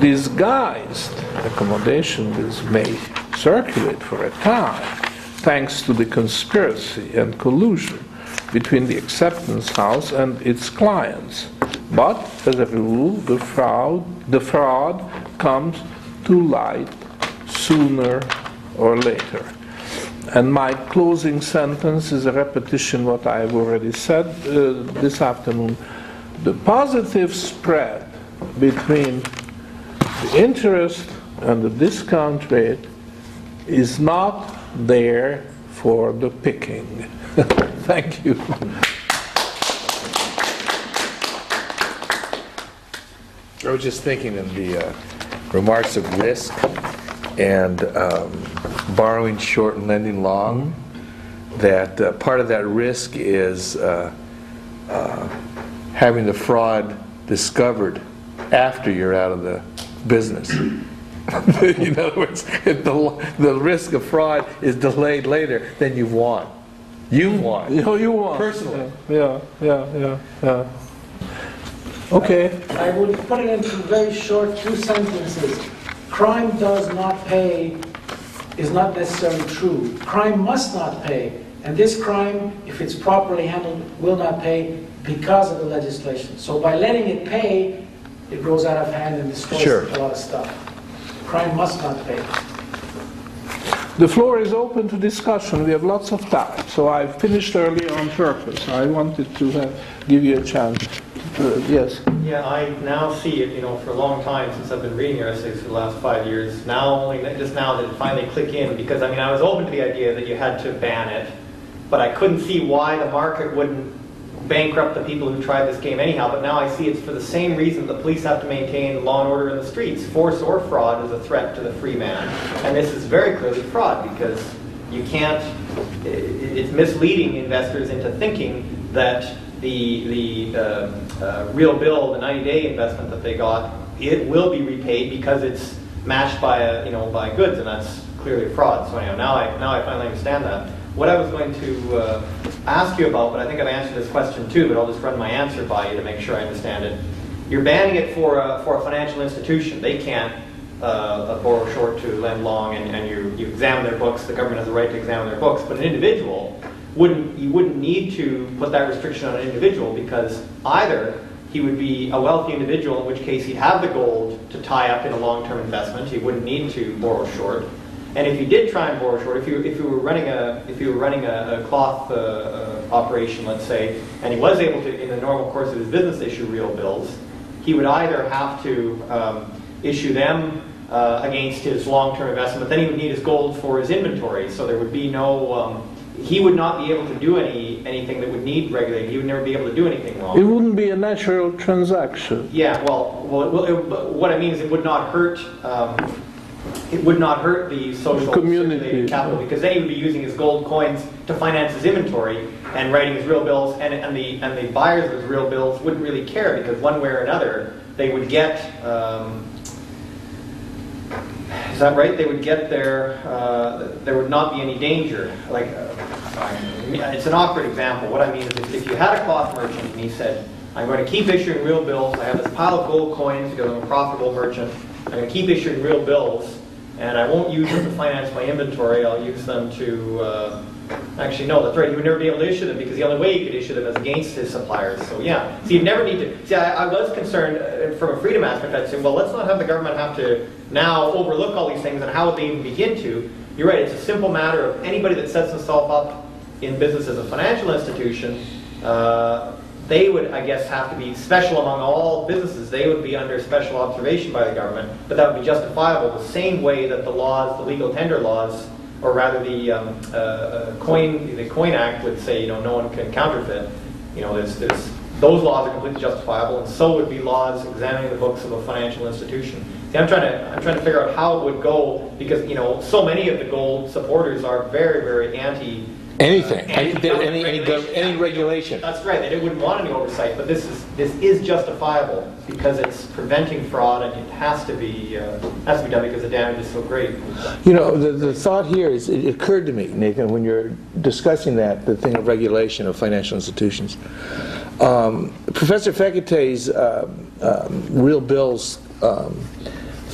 Disguised accommodation bills may circulate for a time, thanks to the conspiracy and collusion between the acceptance house and its clients. But as a rule, the fraud, the fraud comes to light sooner or later. And my closing sentence is a repetition what I have already said uh, this afternoon. The positive spread between the interest and the discount rate is not there for the picking. Thank you. I was just thinking in the uh, remarks of risk and um, borrowing short and lending long, mm-hmm. that uh, part of that risk is uh, uh, having the fraud discovered after you're out of the business. In other words, if the, the risk of fraud is delayed later, then you've won. You've won. You, you won. Personally. Yeah, yeah, yeah, yeah. Okay. I would put it into very short two sentences. Crime does not pay is not necessarily true. Crime must not pay. And this crime, if it's properly handled, will not pay because of the legislation. So by letting it pay, it grows out of hand and destroys sure. a lot of stuff. Crime must not pay. The floor is open to discussion. We have lots of time. So I finished early on purpose. I wanted to have, give you a chance. Uh, yes. Yeah, I now see it. You know, for a long time since I've been reading your essays for the last five years. Now only just now did it finally click in, because I mean I was open to the idea that you had to ban it, but I couldn't see why the market wouldn't bankrupt the people who tried this game anyhow. But now I see it's for the same reason the police have to maintain law and order in the streets. Force or fraud is a threat to the free man, and this is very clearly fraud, because you can't. It's misleading investors into thinking that the, the uh, uh, real bill, the ninety day investment that they got, it will be repaid because it's matched by a, you know by goods, and that's clearly fraud. So anyhow, now I now I finally understand that. What I was going to uh, ask you about, but I think I've answered this question too, but I'll just run my answer by you to make sure I understand it. You're banning it for a, for a financial institution. They can't uh, borrow short to lend long, and, and you you examine their books. The government has the right to examine their books, but an individual. Wouldn't, you wouldn't need to put that restriction on an individual, because either he would be a wealthy individual, in which case he'd have the gold to tie up in a long-term investment. He wouldn't need to borrow short. And if you did try and borrow short, if you if you were running a if you were running a, a cloth uh, uh, operation, let's say, and he was able to, in the normal course of his business, issue real bills, he would either have to um, issue them uh, against his long-term investment. But then he would need his gold for his inventory, so there would be no. Um, He would not be able to do any anything that would need regulating. He would never be able to do anything wrong. It wouldn't be a natural transaction. Yeah, well, well, it will, it, what I mean is it would not hurt. Um, it would not hurt the social community capital, because then he would be using his gold coins to finance his inventory and writing his real bills, and and the and the buyers of his real bills wouldn't really care, because one way or another they would get. Um, Is that right? They would get there. Uh, there would not be any danger. Like, uh, it's an awkward example. What I mean is, if you had a cloth merchant and he said, "I'm going to keep issuing real bills. I have this pile of gold coins because I'm a profitable merchant. I'm going to keep issuing real bills, and I won't use them to finance my inventory. I'll use them to." Uh, Actually, no, that's right. He would never be able to issue them, because the only way he could issue them is against his suppliers. So, yeah. So, you'd never need to. See, I, I was concerned uh, from a freedom aspect. I'd say, well, let's not have the government have to now overlook all these things, and how would they even begin to? You're right, it's a simple matter of anybody that sets themselves up in business as a financial institution, uh, they would, I guess, have to be special among all businesses. They would be under special observation by the government, but that would be justifiable the same way that the laws, the legal tender laws, or rather, the um, uh, coin the Coin Act would say, you know, no one can counterfeit. You know, there's, there's those laws are completely justifiable, and so would be laws examining the books of a financial institution. See, I'm trying to I'm trying to figure out how it would go, because you know, so many of the gold supporters are very, very anti anything, uh, anti I, any regulation. any regulation. That's right. They wouldn't want any oversight, but this is this is justifiable because it's preventing fraud, and it has to be uh, has to be done because the damage is so great. You know, the the thought here is, it occurred to me, Nathan, when you're discussing that the thing of regulation of financial institutions. Um, Professor Fekete's um, um, real bills um,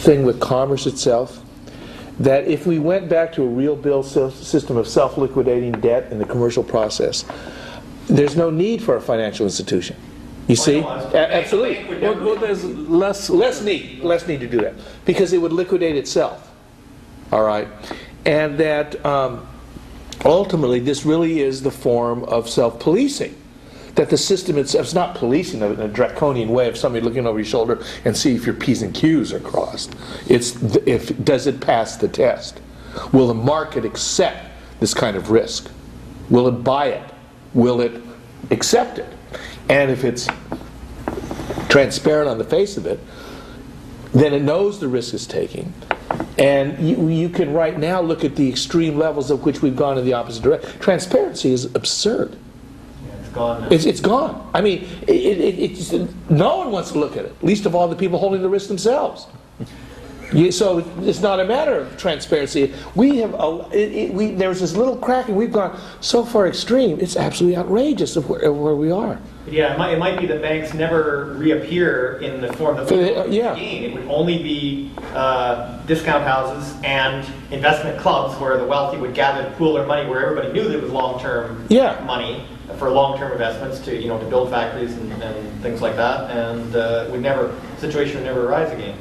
thing with commerce itself. That if we went back to a real bill system of self-liquidating debt in the commercial process, there's no need for a financial institution. You well, see? No, absolutely. Well, well, there's less, less need, less need to do that, because it would liquidate itself. All right, and that um, ultimately this really is the form of self-policing. That the system itself is not policing in a draconian way of somebody looking over your shoulder and see if your P's and Q's are crossed. It's if does it pass the test? Will the market accept this kind of risk? Will it buy it? Will it accept it? And if it's transparent on the face of it, then it knows the risk is taking. And you, you can right now look at the extreme levels of which we've gone in the opposite direction. Transparency is absurd. Gone it's, it's gone. I mean, it, it, it's, no one wants to look at it, least of all the people holding the risk themselves. You, so it's not a matter of transparency. We have a, it, it, we, there's this little crack, and we've gone so far extreme, it's absolutely outrageous of where, of where we are. Yeah, it might, it might be that banks never reappear in the form of the uh, yeah. game. It would only be uh, discount houses and investment clubs where the wealthy would gather and pool their money, where everybody knew that it was long-term yeah. money. For long-term investments, to you know, to build factories and, and things like that, and uh, would never situation would never arise again.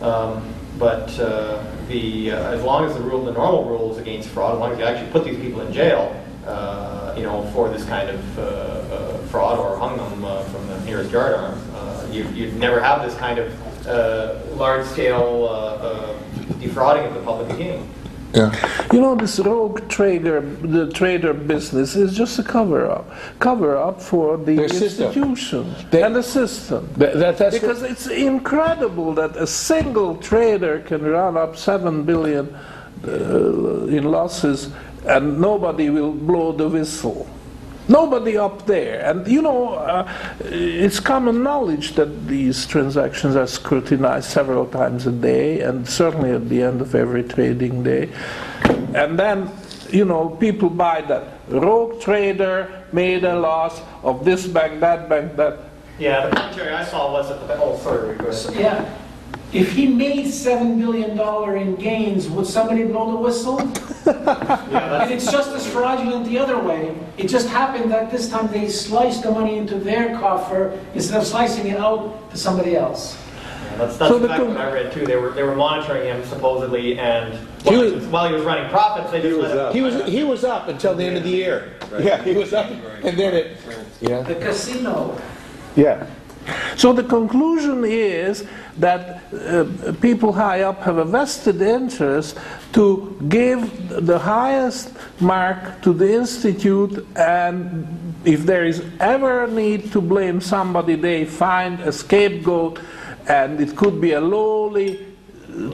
Um, but uh, the uh, as long as the rule, the normal rules against fraud, as long as you actually put these people in jail, uh, you know, for this kind of uh, uh, fraud, or hung them uh, from the nearest yard arm. Uh, you, you'd never have this kind of uh, large-scale uh, uh, defrauding of the public again. Yeah. You know, this rogue trader, the trader business is just a cover-up. Cover-up for the, the institution they, and the system. Th that, that's because it's incredible that a single trader can run up seven billion uh, in losses and nobody will blow the whistle. Nobody up there. And you know, uh, it's common knowledge that these transactions are scrutinized several times a day, and certainly at the end of every trading day. And then, you know, people buy that. Rogue trader made a loss of this bank, that bank, that. Yeah, the commentary I saw was that the whole story was. Yeah. If he made seven billion dollars in gains, would somebody blow the whistle? Yeah, and it's just as fraudulent the other way. It just happened that this time they sliced the money into their coffer instead of slicing it out to somebody else. Yeah, that's that's so the fact that I read too. They were, they were monitoring him supposedly, and while he was, while he was running profits, they just let him. He was, he was up until the end of the year. Right. Yeah, he was up, and then it... Yeah. The casino. Yeah. So the conclusion is that uh, people high up have a vested interest to give the highest mark to the institute, and if there is ever a need to blame somebody, they find a scapegoat, and it could be a lowly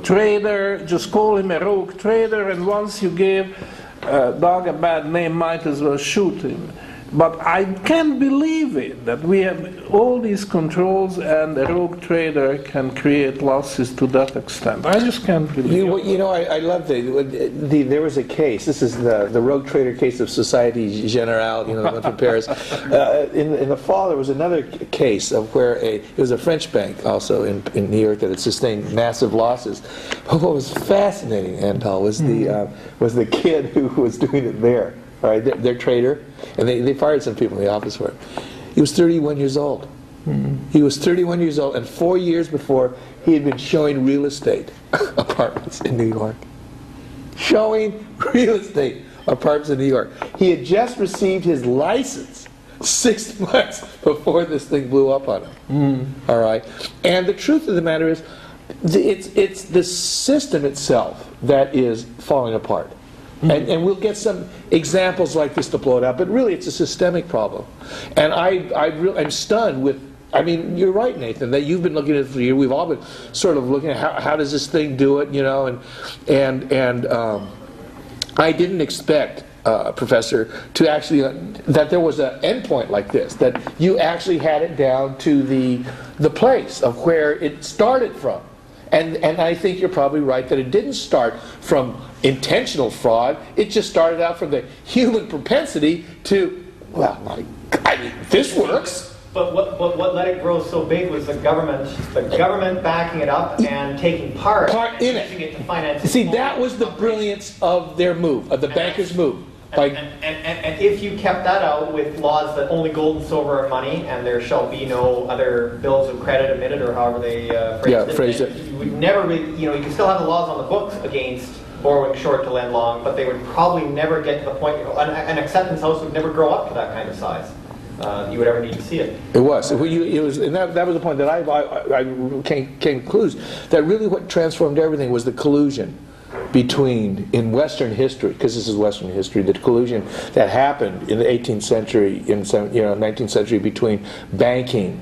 trader, just call him a rogue trader, and once you give a dog a bad name, might as well shoot him. But I can't believe it, that we have all these controls and a rogue trader can create losses to that extent. I just can't believe you, it. You know, I, I love the, the, the, there was a case, this is the, the rogue trader case of Société Générale, you know, the one from Paris. Uh, in, in the fall, there was another case of where a, it was a French bank also in, in New York that had sustained massive losses. But what was fascinating, Antal, was, mm-hmm. the, uh, was the kid who was doing it there. All right, they're, they're trader, and they, they fired some people in the office for it. He was thirty-one years old. Mm-hmm. He was thirty-one years old, and four years before, he had been showing real estate apartments in New York. Showing real estate apartments in New York. He had just received his license six months before this thing blew up on him. Mm-hmm. All right, and the truth of the matter is, it's, it's the system itself that is falling apart. Mm-hmm. and, and we'll get some examples like this to blow it out, but really it's a systemic problem. And I, I re I'm stunned with, I mean, you're right, Nathan, that you've been looking at it for a year. We've all been sort of looking at how, how does this thing do it, you know, and, and, and um, I didn't expect, uh, Professor, to actually, uh, that there was an endpoint like this, that you actually had it down to the, the place of where it started from. And, and I think you're probably right that it didn't start from intentional fraud. It just started out from the human propensity to, well, my God, I mean, this works. But what, what, what let it grow so big was the government, the government backing it up and taking part, part in it. it to finance See, that was the brilliance of their move, of the and bankers' move. And, and, and, and, and if you kept that out with laws that only gold and silver are money and there shall be no other bills of credit emitted, or however they uh, phrased, yeah, it, phrased it, you would never really, you know, you could still have the laws on the books against borrowing short to lend long, but they would probably never get to the point, you know, an, an acceptance house would never grow up to that kind of size. Uh, you would ever need to see it. It was. It, you, it was and that, that was the point that I, I, I came, came to clues, that really what transformed everything was the collusion between, in Western history, because this is Western history, the collusion that happened in the eighteenth century, in some, you know, nineteenth century, between banking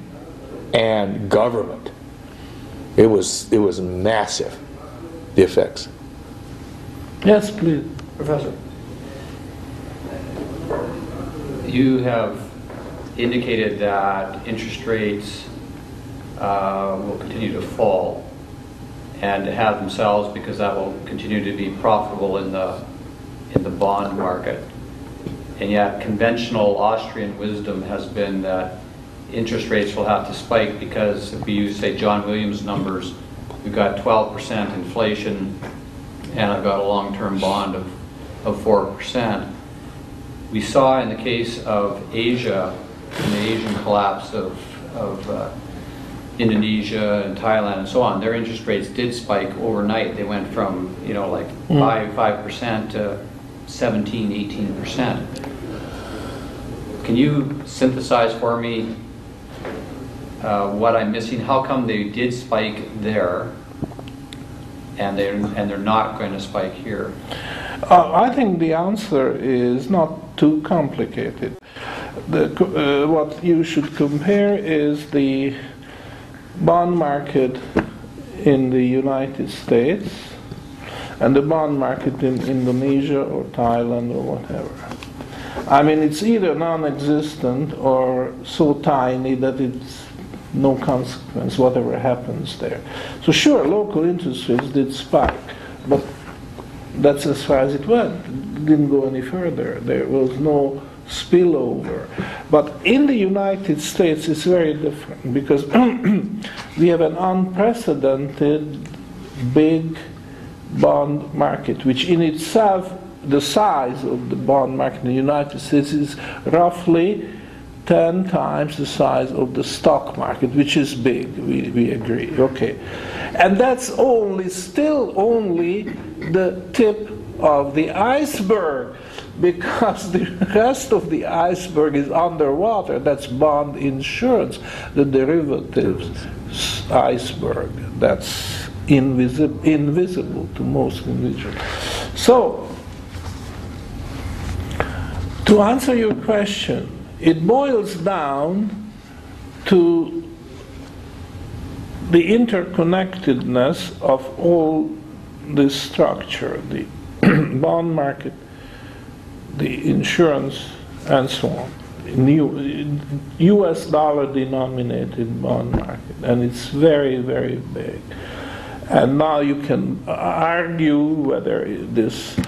and government. It was, it was massive, the effects. Yes, please, Professor. You have indicated that interest rates uh, will continue to fall, and to have themselves, because that will continue to be profitable in the in the bond market. And yet conventional Austrian wisdom has been that interest rates will have to spike, because if we use, say, John Williams' numbers, we've got twelve percent inflation and I've got a long-term bond of, of four percent. We saw in the case of Asia, in the Asian collapse of, of uh, Indonesia and Thailand and so on, their interest rates did spike overnight. They went from, you know, like mm. five five percent to seventeen, eighteen percent. Can you synthesize for me uh, what I'm missing. How come they did spike there, and they're, and they're not going to spike here? Uh, I think the answer is not too complicated. The, uh, what you should compare is the bond market in the United States and the bond market in Indonesia or Thailand or whatever. I mean, it's either non-existent or so tiny that it's no consequence, whatever happens there. So sure, local interest rates did spike, but that's as far as it went. It didn't go any further. There was no spillover. But in the United States, it's very different, because we have an unprecedented big bond market, which in itself, the size of the bond market in the United States is roughly ten times the size of the stock market, which is big, we, we agree, okay. And that's only, still only the tip of the iceberg, because the rest of the iceberg is underwater. That's bond insurance, the derivatives iceberg. That's invisible, invisible to most individuals. So, to answer your question, it boils down to the interconnectedness of all this structure, the bond market, the insurance, and so on. New U S dollar denominated bond market, and it's very, very big. And now you can argue whether this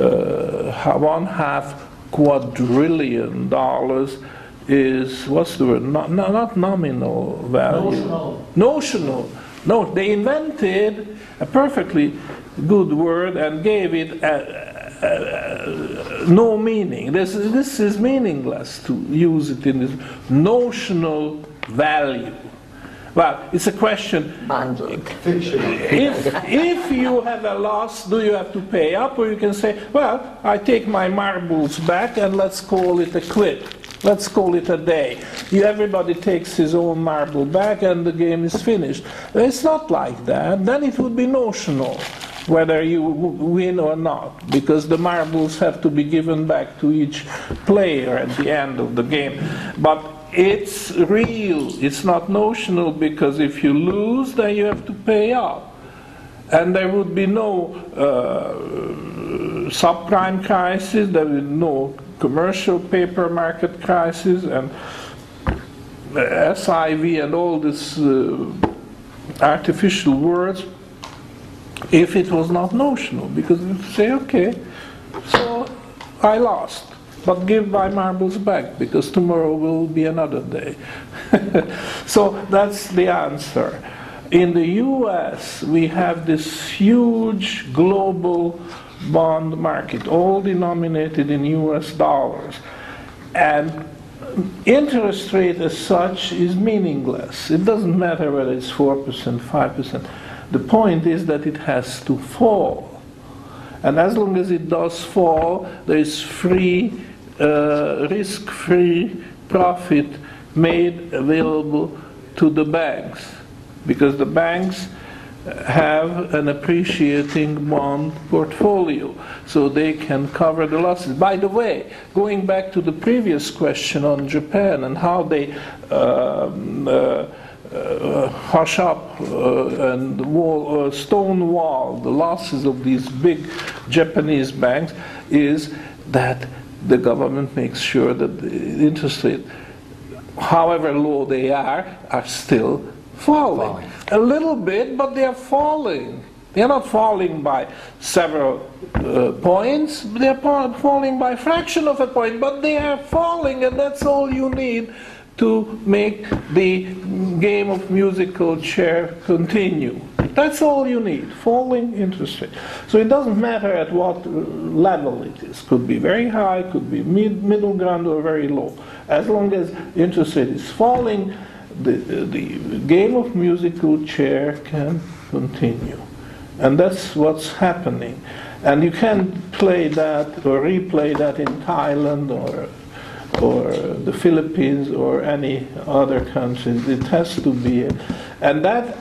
uh, one half quadrillion dollars is, what's the word, no, no, not nominal value. Notional. Notional. No, they invented a perfectly good word and gave it a, a, a, no meaning. This is, this is meaningless to use it in this notional value. Well, it's a question. If, if you have a loss, do you have to pay up? Or you can say, well, I take my marbles back and let's call it a quit. Let's call it a day. You, everybody takes his own marble back and the game is finished. It's not like that. Then it would be notional whether you win or not, because the marbles have to be given back to each player at the end of the game. But it's real, it's not notional, because if you lose, then you have to pay up. And there would be no uh, subprime crisis, there would be no commercial paper market crisis, and S I V and all these uh, artificial words, if it was not notional, because you say, okay, so I lost, but give my marbles back, because tomorrow will be another day. So that's the answer. In the U S, we have this huge global bond market, all denominated in U S dollars. And interest rate as such is meaningless. It doesn't matter whether it's four percent, five percent. The point is that it has to fall. And as long as it does fall, there is free, uh, risk-free profit made available to the banks, because the banks have an appreciating bond portfolio, so they can cover the losses. By the way, going back to the previous question on Japan and how they um, uh, Uh, hush up uh, and wall, uh, stonewall the losses of these big Japanese banks, is that the government makes sure that the interest rate, however low they are, are still falling. falling. A little bit, but they are falling. They are not falling by several uh, points, they are falling by a fraction of a point, but they are falling, and that's all you need to make the game of musical chair continue. That's all you need, falling interest rate. So it doesn't matter at what level it is. Could be very high, could be mid, middle ground, or very low. As long as interest rate is falling, the, the game of musical chair can continue. And that's what's happening. And you can't play that or replay that in Thailand or or the Philippines or any other countries. It has to be, and that,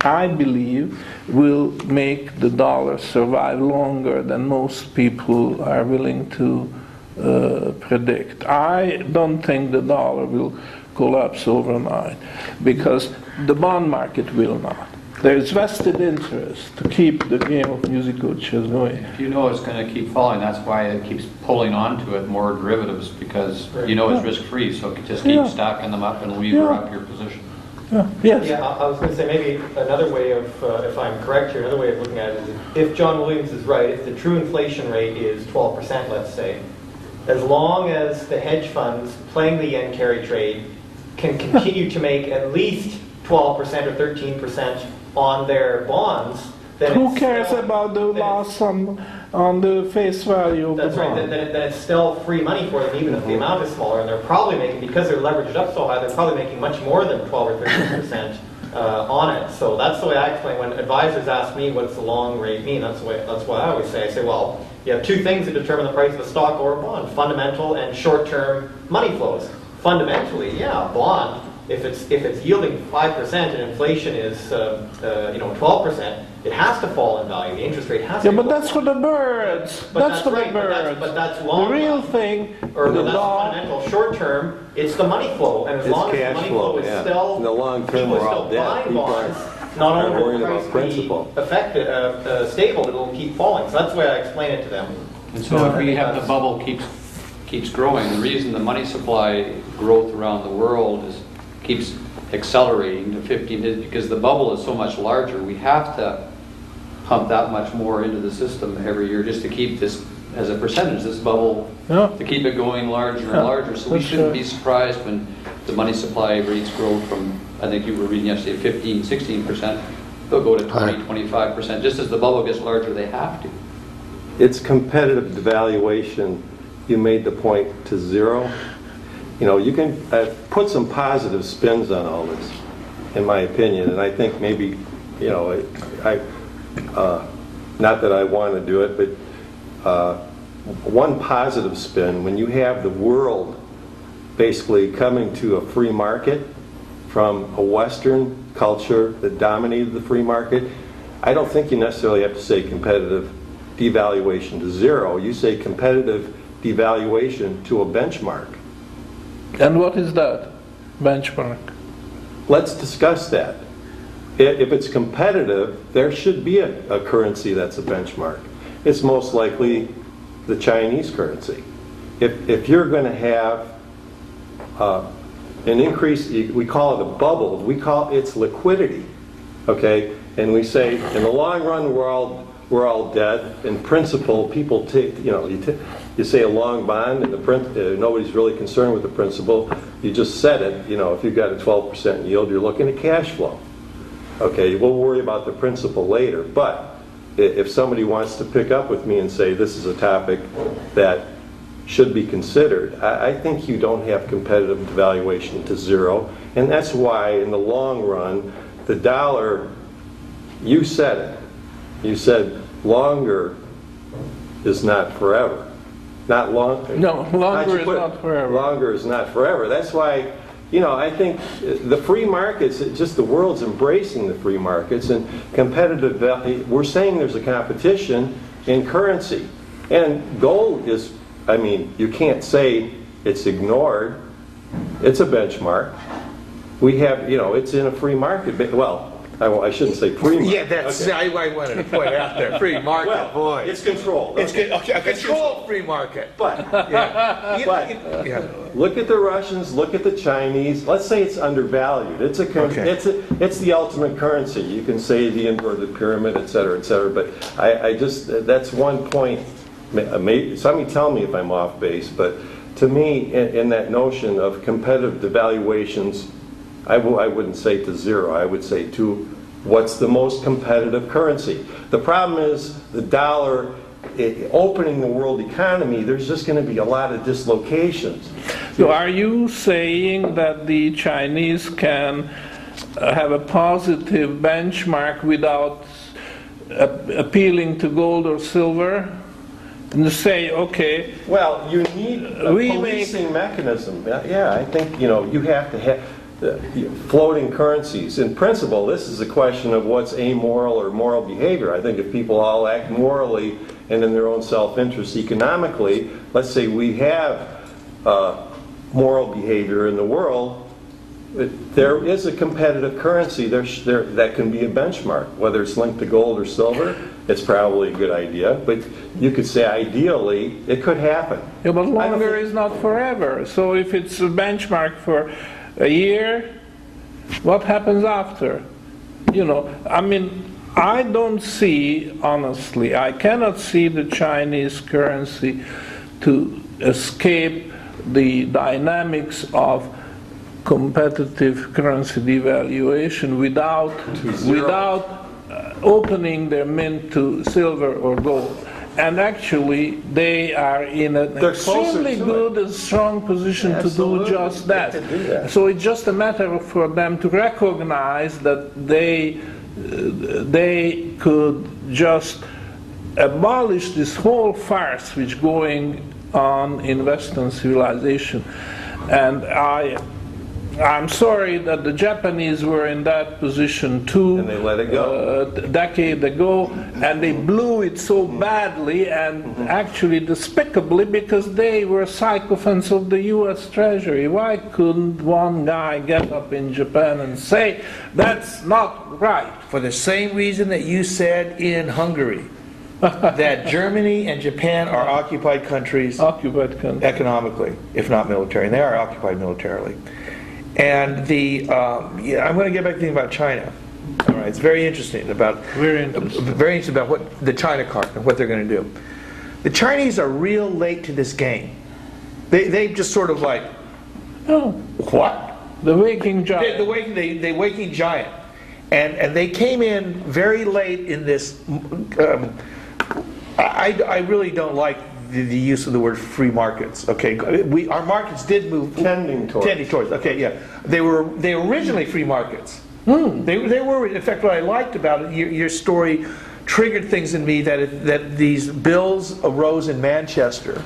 I believe, will make the dollar survive longer than most people are willing to uh, predict. I don't think the dollar will collapse overnight, because the bond market will not. There is vested interest to keep the game of musical chairs going. You know it's going to keep falling. That's why it keeps pulling onto it more derivatives, because you know it's yeah. risk-free, so it can just keep yeah. stacking them up and lever yeah. up your position. Yeah. Yes. Yeah, I was going to say maybe another way of, uh, if I'm correct here, another way of looking at it is if John Williams is right, if the true inflation rate is twelve percent, let's say, as long as the hedge funds playing the yen carry trade can continue to make at least twelve percent or thirteen percent on their bonds, then who it's cares still, about the loss on, on the face value of the bond? That's right, then, then it's still free money for them, even mm-hmm. if the amount is smaller. And they're probably making, because they're leveraged up so high, they're probably making much more than twelve or thirteen percent uh, on it. So that's the way I explain. When advisors ask me what's the long rate mean, that's the way, that's what I always say. I say, well, you have two things that determine the price of a stock or a bond, fundamental and short-term money flows. Fundamentally, yeah, a bond, if it's, if it's yielding five percent and inflation is uh, uh, you know, twelve percent, it has to fall in value. The interest rate has yeah, to fall. Yeah, but that's for the birds. But that's, that's for right, the birds. But that's, but that's long. The real run. Thing, or the that's long, fundamental short term, it's the money flow. And as it's long as the money flow, flow is yeah. still, in the long term, we're all dead. Bonds, not only will the price principle. Be affected, uh, uh, stable, it will keep falling. So that's the way I explain it to them. And so no, if we have the bubble keeps, keeps growing, the reason the money supply growth around the world is keeps accelerating to fifteen, because the bubble is so much larger. We have to pump that much more into the system every year just to keep this, as a percentage, this bubble, yeah. to keep it going larger yeah. and larger. So we That's shouldn't sure. be surprised when the money supply rates grow from, I think you were reading yesterday, fifteen, sixteen percent. They'll go to twenty, twenty-five percent. Just as the bubble gets larger, they have to. It's competitive devaluation. You made the point to zero. You know, you can uh, put some positive spins on all this, in my opinion, and I think maybe, you know, I, I uh, not that I want to do it, but uh, one positive spin, when you have the world basically coming to a free market from a Western culture that dominated the free market, I don't think you necessarily have to say competitive devaluation to zero. You say competitive devaluation to a benchmark. And what is that benchmark? Let's discuss that. If it's competitive, there should be a, a currency that's a benchmark. It's most likely the Chinese currency. If, if you're going to have uh, an increase, we call it a bubble. We call it its liquidity, okay? And we say, in the long run, we're all we're all dead. In principle, people take, you know, you t you say a long bond, and the print, uh, nobody's really concerned with the principle. You just said it. You know, if you've got a twelve percent yield, you're looking at cash flow. Okay, we'll worry about the principle later. But if somebody wants to pick up with me and say this is a topic that should be considered, I, I think you don't have competitive devaluation to zero, and that's why in the long run, the dollar. You said it. You said longer is not forever. Not long. No, longer is not forever. Longer is not forever. That's why, you know, I think the free markets, just the world's embracing the free markets and competitive value. We're saying there's a competition in currency. And gold is, I mean, you can't say it's ignored. It's a benchmark. We have, you know, it's in a free market. Well, I, I shouldn't say free market. Yeah, that's okay. I, I wanted to point out there. Free market, well, boy. It's controlled. It's okay. Con okay, a controlled free market. But, yeah. but uh, yeah. look at the Russians, look at the Chinese. Let's say it's undervalued. It's a, okay. it's a, it's the ultimate currency. You can say the inverted pyramid, et cetera, et cetera. But I, I just, that's one point. Somebody tell me if I'm off base. But to me, in, in that notion of competitive devaluations, I, w I wouldn't say to zero. I would say to what's the most competitive currency. The problem is the dollar it, opening the world economy. There's just going to be a lot of dislocations. So are you saying that the Chinese can have a positive benchmark without appealing to gold or silver? and to say, okay. Well, you need a policing make, mechanism. Yeah, I think you know you have to have uh, floating currencies. In principle, this is a question of what's amoral or moral behavior. I think if people all act morally and in their own self-interest economically, let's say we have uh, moral behavior in the world. It, there is a competitive currency there, there that can be a benchmark, whether it's linked to gold or silver. It's probably a good idea, but you could say ideally it could happen. Yeah, but longer is not forever. So if it's a benchmark for a year, what happens after? You know, I mean, I don't see, honestly, I cannot see the Chinese currency to escape the dynamics of competitive currency devaluation without without uh, opening their mint to silver or gold. And actually, they are in an They're extremely good it. and strong position yeah, to absolutely. do just that. Do that. So it's just a matter for them to recognize that they uh, they could just abolish this whole farce which going on in Western civilization. And I. I'm sorry that the Japanese were in that position too, and they let it go. Uh, a decade ago, and they blew it so badly and mm-hmm. actually despicably, because they were sycophants of the U S Treasury. Why couldn't one guy get up in Japan and say, that's not right? For the same reason that you said in Hungary, that Germany and Japan are occupied countries, occupied countries economically, if not militarily. And they are occupied militarily. And the um, yeah, I'm going to get back to the thing about China. All right, it's very interesting about very interesting. very interesting about what the China card and what they're going to do. The Chinese are real late to this game. They they just sort of like, oh, what the waking giant. They, the waking they they waking giant, and and they came in very late in this. Um, I I really don't like The, the use of the word free markets. Okay, we our markets did move tending towards. Tending towards. Okay, yeah, they were they were originally free markets. Mm. They they were. In fact, what I liked about it, your, your story triggered things in me that it, that these bills arose in Manchester,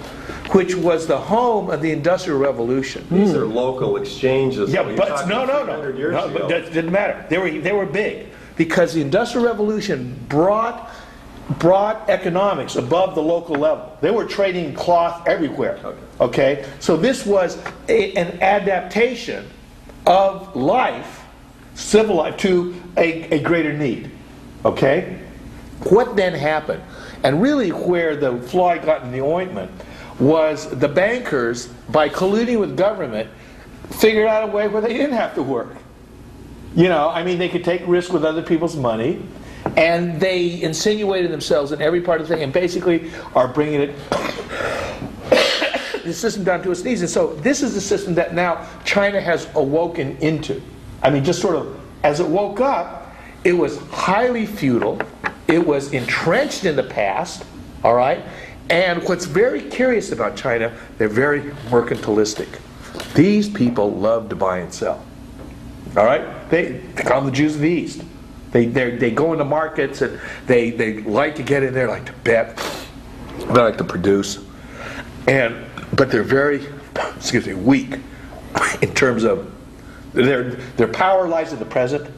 which was the home of the Industrial Revolution. These mm. are local exchanges. Yeah, but no, no, no, no. But that didn't matter. They were they were big because the Industrial Revolution brought. brought economics above the local level. They were trading cloth everywhere. Okay, okay? So this was a, an adaptation of life, civil life, to a, a greater need. Okay? What then happened? And really where the fly got in the ointment was the bankers, by colluding with government, figured out a way where they didn't have to work. You know, I mean, they could take risks with other people's money, and they insinuated themselves in every part of the thing, and basically are bringing it the system down to its knees. And so this is the system that now China has awoken into. I mean, just sort of as it woke up, it was highly feudal. It was entrenched in the past, all right? And what's very curious about China, they're very mercantilistic. These people love to buy and sell, all right? They, they call them the Jews of the East. They, they go into markets, and they, they like to get in there, like to bet, they like to produce, and but they're very, excuse me, weak in terms of their their power lies in the present.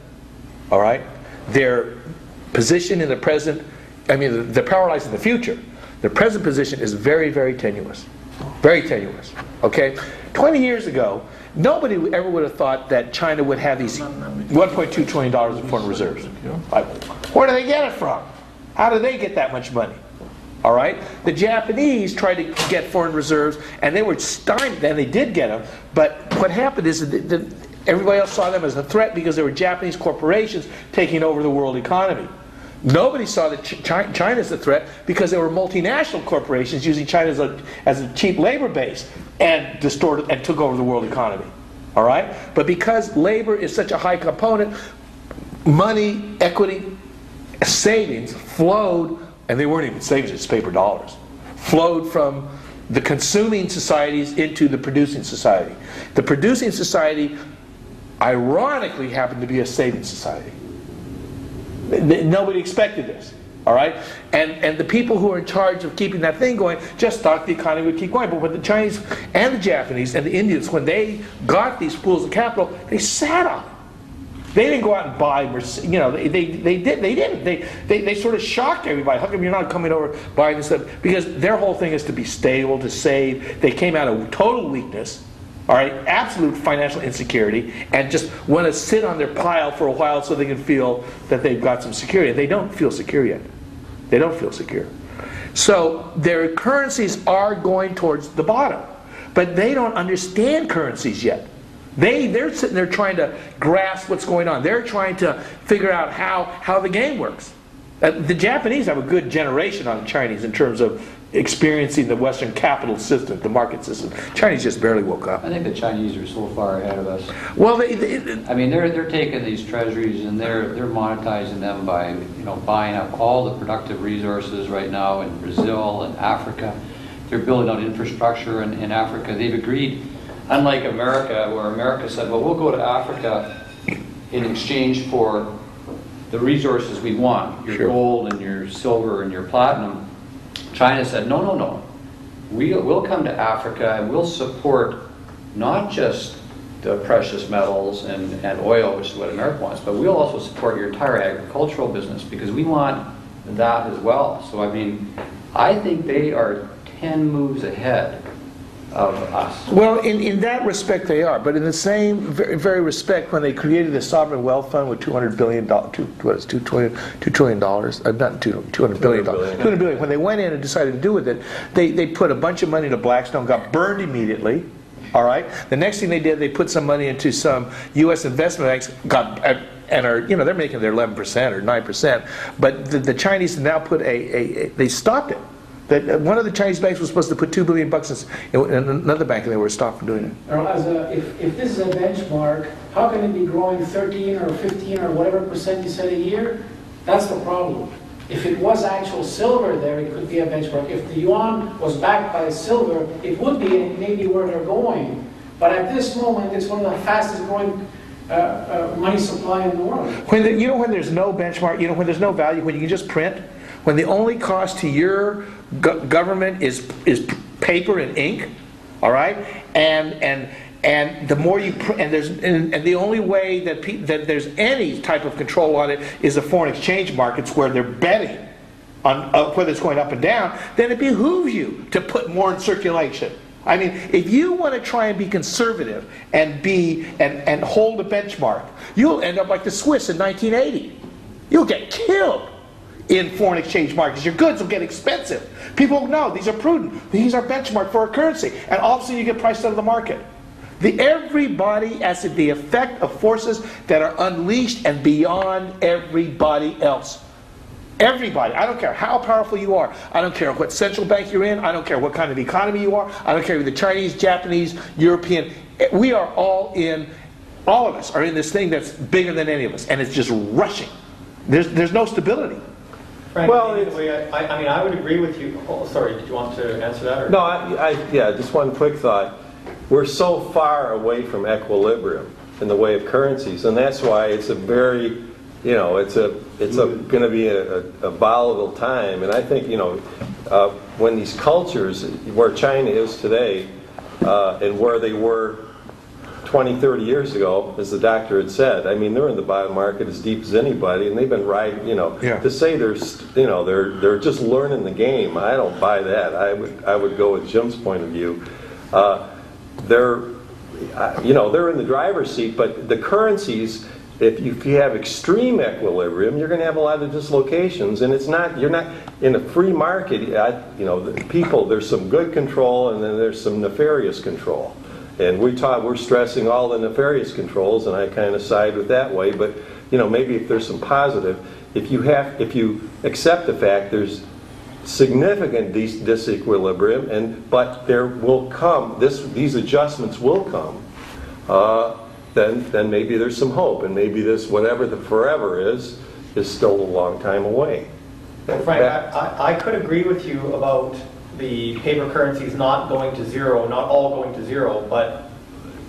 All right, their position in the present. I mean, their power lies in the future. Their present position is very, very tenuous, very tenuous. Okay, twenty years ago. Nobody ever would have thought that China would have these one point two trillion dollars in foreign reserves. Where do they get it from? How do they get that much money? All right, the Japanese tried to get foreign reserves, and they were stymied, and they did get them. But what happened is that the, everybody else saw them as a threat because they were Japanese corporations taking over the world economy. Nobody saw that Ch China as a threat because there were multinational corporations using China as a, as a cheap labor base and distorted and took over the world economy. All right? But because labor is such a high component, money, equity, savings flowed, and they weren't even savings, it's paper dollars, flowed from the consuming societies into the producing society. The producing society ironically happened to be a savings society. Nobody expected this. All right? And, and the people who are in charge of keeping that thing going just thought the economy would keep going. But when the Chinese and the Japanese and the Indians, when they got these pools of capital, they sat on it. They didn't go out and buy, you know, they, they, they, did, they didn't. They, they, they sort of shocked everybody. How come you're not coming over buying this stuff? Because their whole thing is to be stable, to save. They came out of total weakness, all right, absolute financial insecurity, and just want to sit on their pile for a while so they can feel that they've got some security. They don't feel secure yet. They don't feel secure. So their currencies are going towards the bottom, but they don't understand currencies yet. They, they're sitting there trying to grasp what's going on. They're trying to figure out how, how the game works. Uh, the Japanese have a good generation on the Chinese in terms of experiencing the Western capital system, the market system. Chinese just barely woke up. I think the Chinese are so far ahead of us. Well, they, they, they, I mean, they're they're taking these treasuries and they're they're monetizing them by, you know, buying up all the productive resources right now in Brazil and Africa. They're building out infrastructure in, in Africa. They've agreed, unlike America, where America said, well, we'll go to Africa in exchange for the resources we want, your sure. gold and your silver and your platinum. China said, no, no, no. We'll, we'll come to Africa and we'll support not just the precious metals and, and oil, which is what America wants, but we'll also support your entire agricultural business because we want that as well. So, I mean, I think they are ten moves ahead of us. Well, in, in that respect they are, but in the same very, very respect, when they created the Sovereign Wealth Fund with two hundred billion dollars, two, what is it, two trillion dollars, two trillion dollars, uh, not two, two hundred billion dollars, two hundred billion dollars, when they went in and decided to do with it, they, they put a bunch of money into Blackstone, got burned immediately. All right. The next thing they did, they put some money into some U S investment banks, got and are you know they're making their eleven percent or nine percent, but the, the Chinese now put a, a, a they stopped it. That one of the Chinese banks was supposed to put two billion bucks in another bank, and they were stopped from doing it. As a, if, if this is a benchmark, how can it be growing thirteen or fifteen or whatever percent you said a year? That's the problem. If it was actual silver there, it could be a benchmark. If the yuan was backed by silver, it would be, and maybe where they're going. But at this moment, it's one of the fastest growing uh, uh, money supply in the world. When the, you know, when there's no benchmark, you know, when there's no value, when you can just print. When the only cost to your go government is is paper and ink, all right, and and and the more you pr and there's and, and the only way that pe that there's any type of control on it is the foreign exchange markets, where they're betting on uh, whether it's going up and down. Then it behooves you to put more in circulation. I mean, if you want to try and be conservative and be and and hold a benchmark, you'll end up like the Swiss in nineteen eighty. You'll get killed in foreign exchange markets. Your goods will get expensive. People know these are prudent. These are benchmark for a currency. And all of a sudden you get priced out of the market. The, everybody as the effect of forces that are unleashed and beyond everybody else. Everybody. I don't care how powerful you are. I don't care what central bank you're in. I don't care what kind of economy you are. I don't care if you're the Chinese, Japanese, European. We are all in, all of us are in this thing that's bigger than any of us. And it's just rushing. There's, there's no stability. Frank, well, it's, I, I mean, I would agree with you. Oh, sorry, did you want to answer that? Or? No, I, I, yeah, just one quick thought. We're so far away from equilibrium in the way of currencies, and that's why it's a very, you know, it's a, it's a, going to be a, a volatile time. And I think, you know, uh, when these cultures, where China is today, uh, and where they were twenty, thirty years ago, as the doctor had said, I mean, they're in the bond market as deep as anybody, and they've been riding, you know, yeah. to say they're, you know, they're, they're just learning the game, I don't buy that. I would, I would go with Jim's point of view. Uh, they're, you know, they're in the driver's seat, but the currencies, if you, if you have extreme equilibrium, you're going to have a lot of dislocations, and it's not, you're not, in a free market, I, you know, the people, there's some good control, and then there's some nefarious control. And we taught, we're stressing all the nefarious controls, and I kind of side with that way. But you know, maybe if there's some positive, if you have, if you accept the fact there's significant dis disequilibrium, and but there will come this, these adjustments will come. Uh, then, then maybe there's some hope, and maybe this whatever the forever is is still a long time away. Well, Frank, that, I, I could agree with you about the paper currencies not going to zero, not all going to zero, but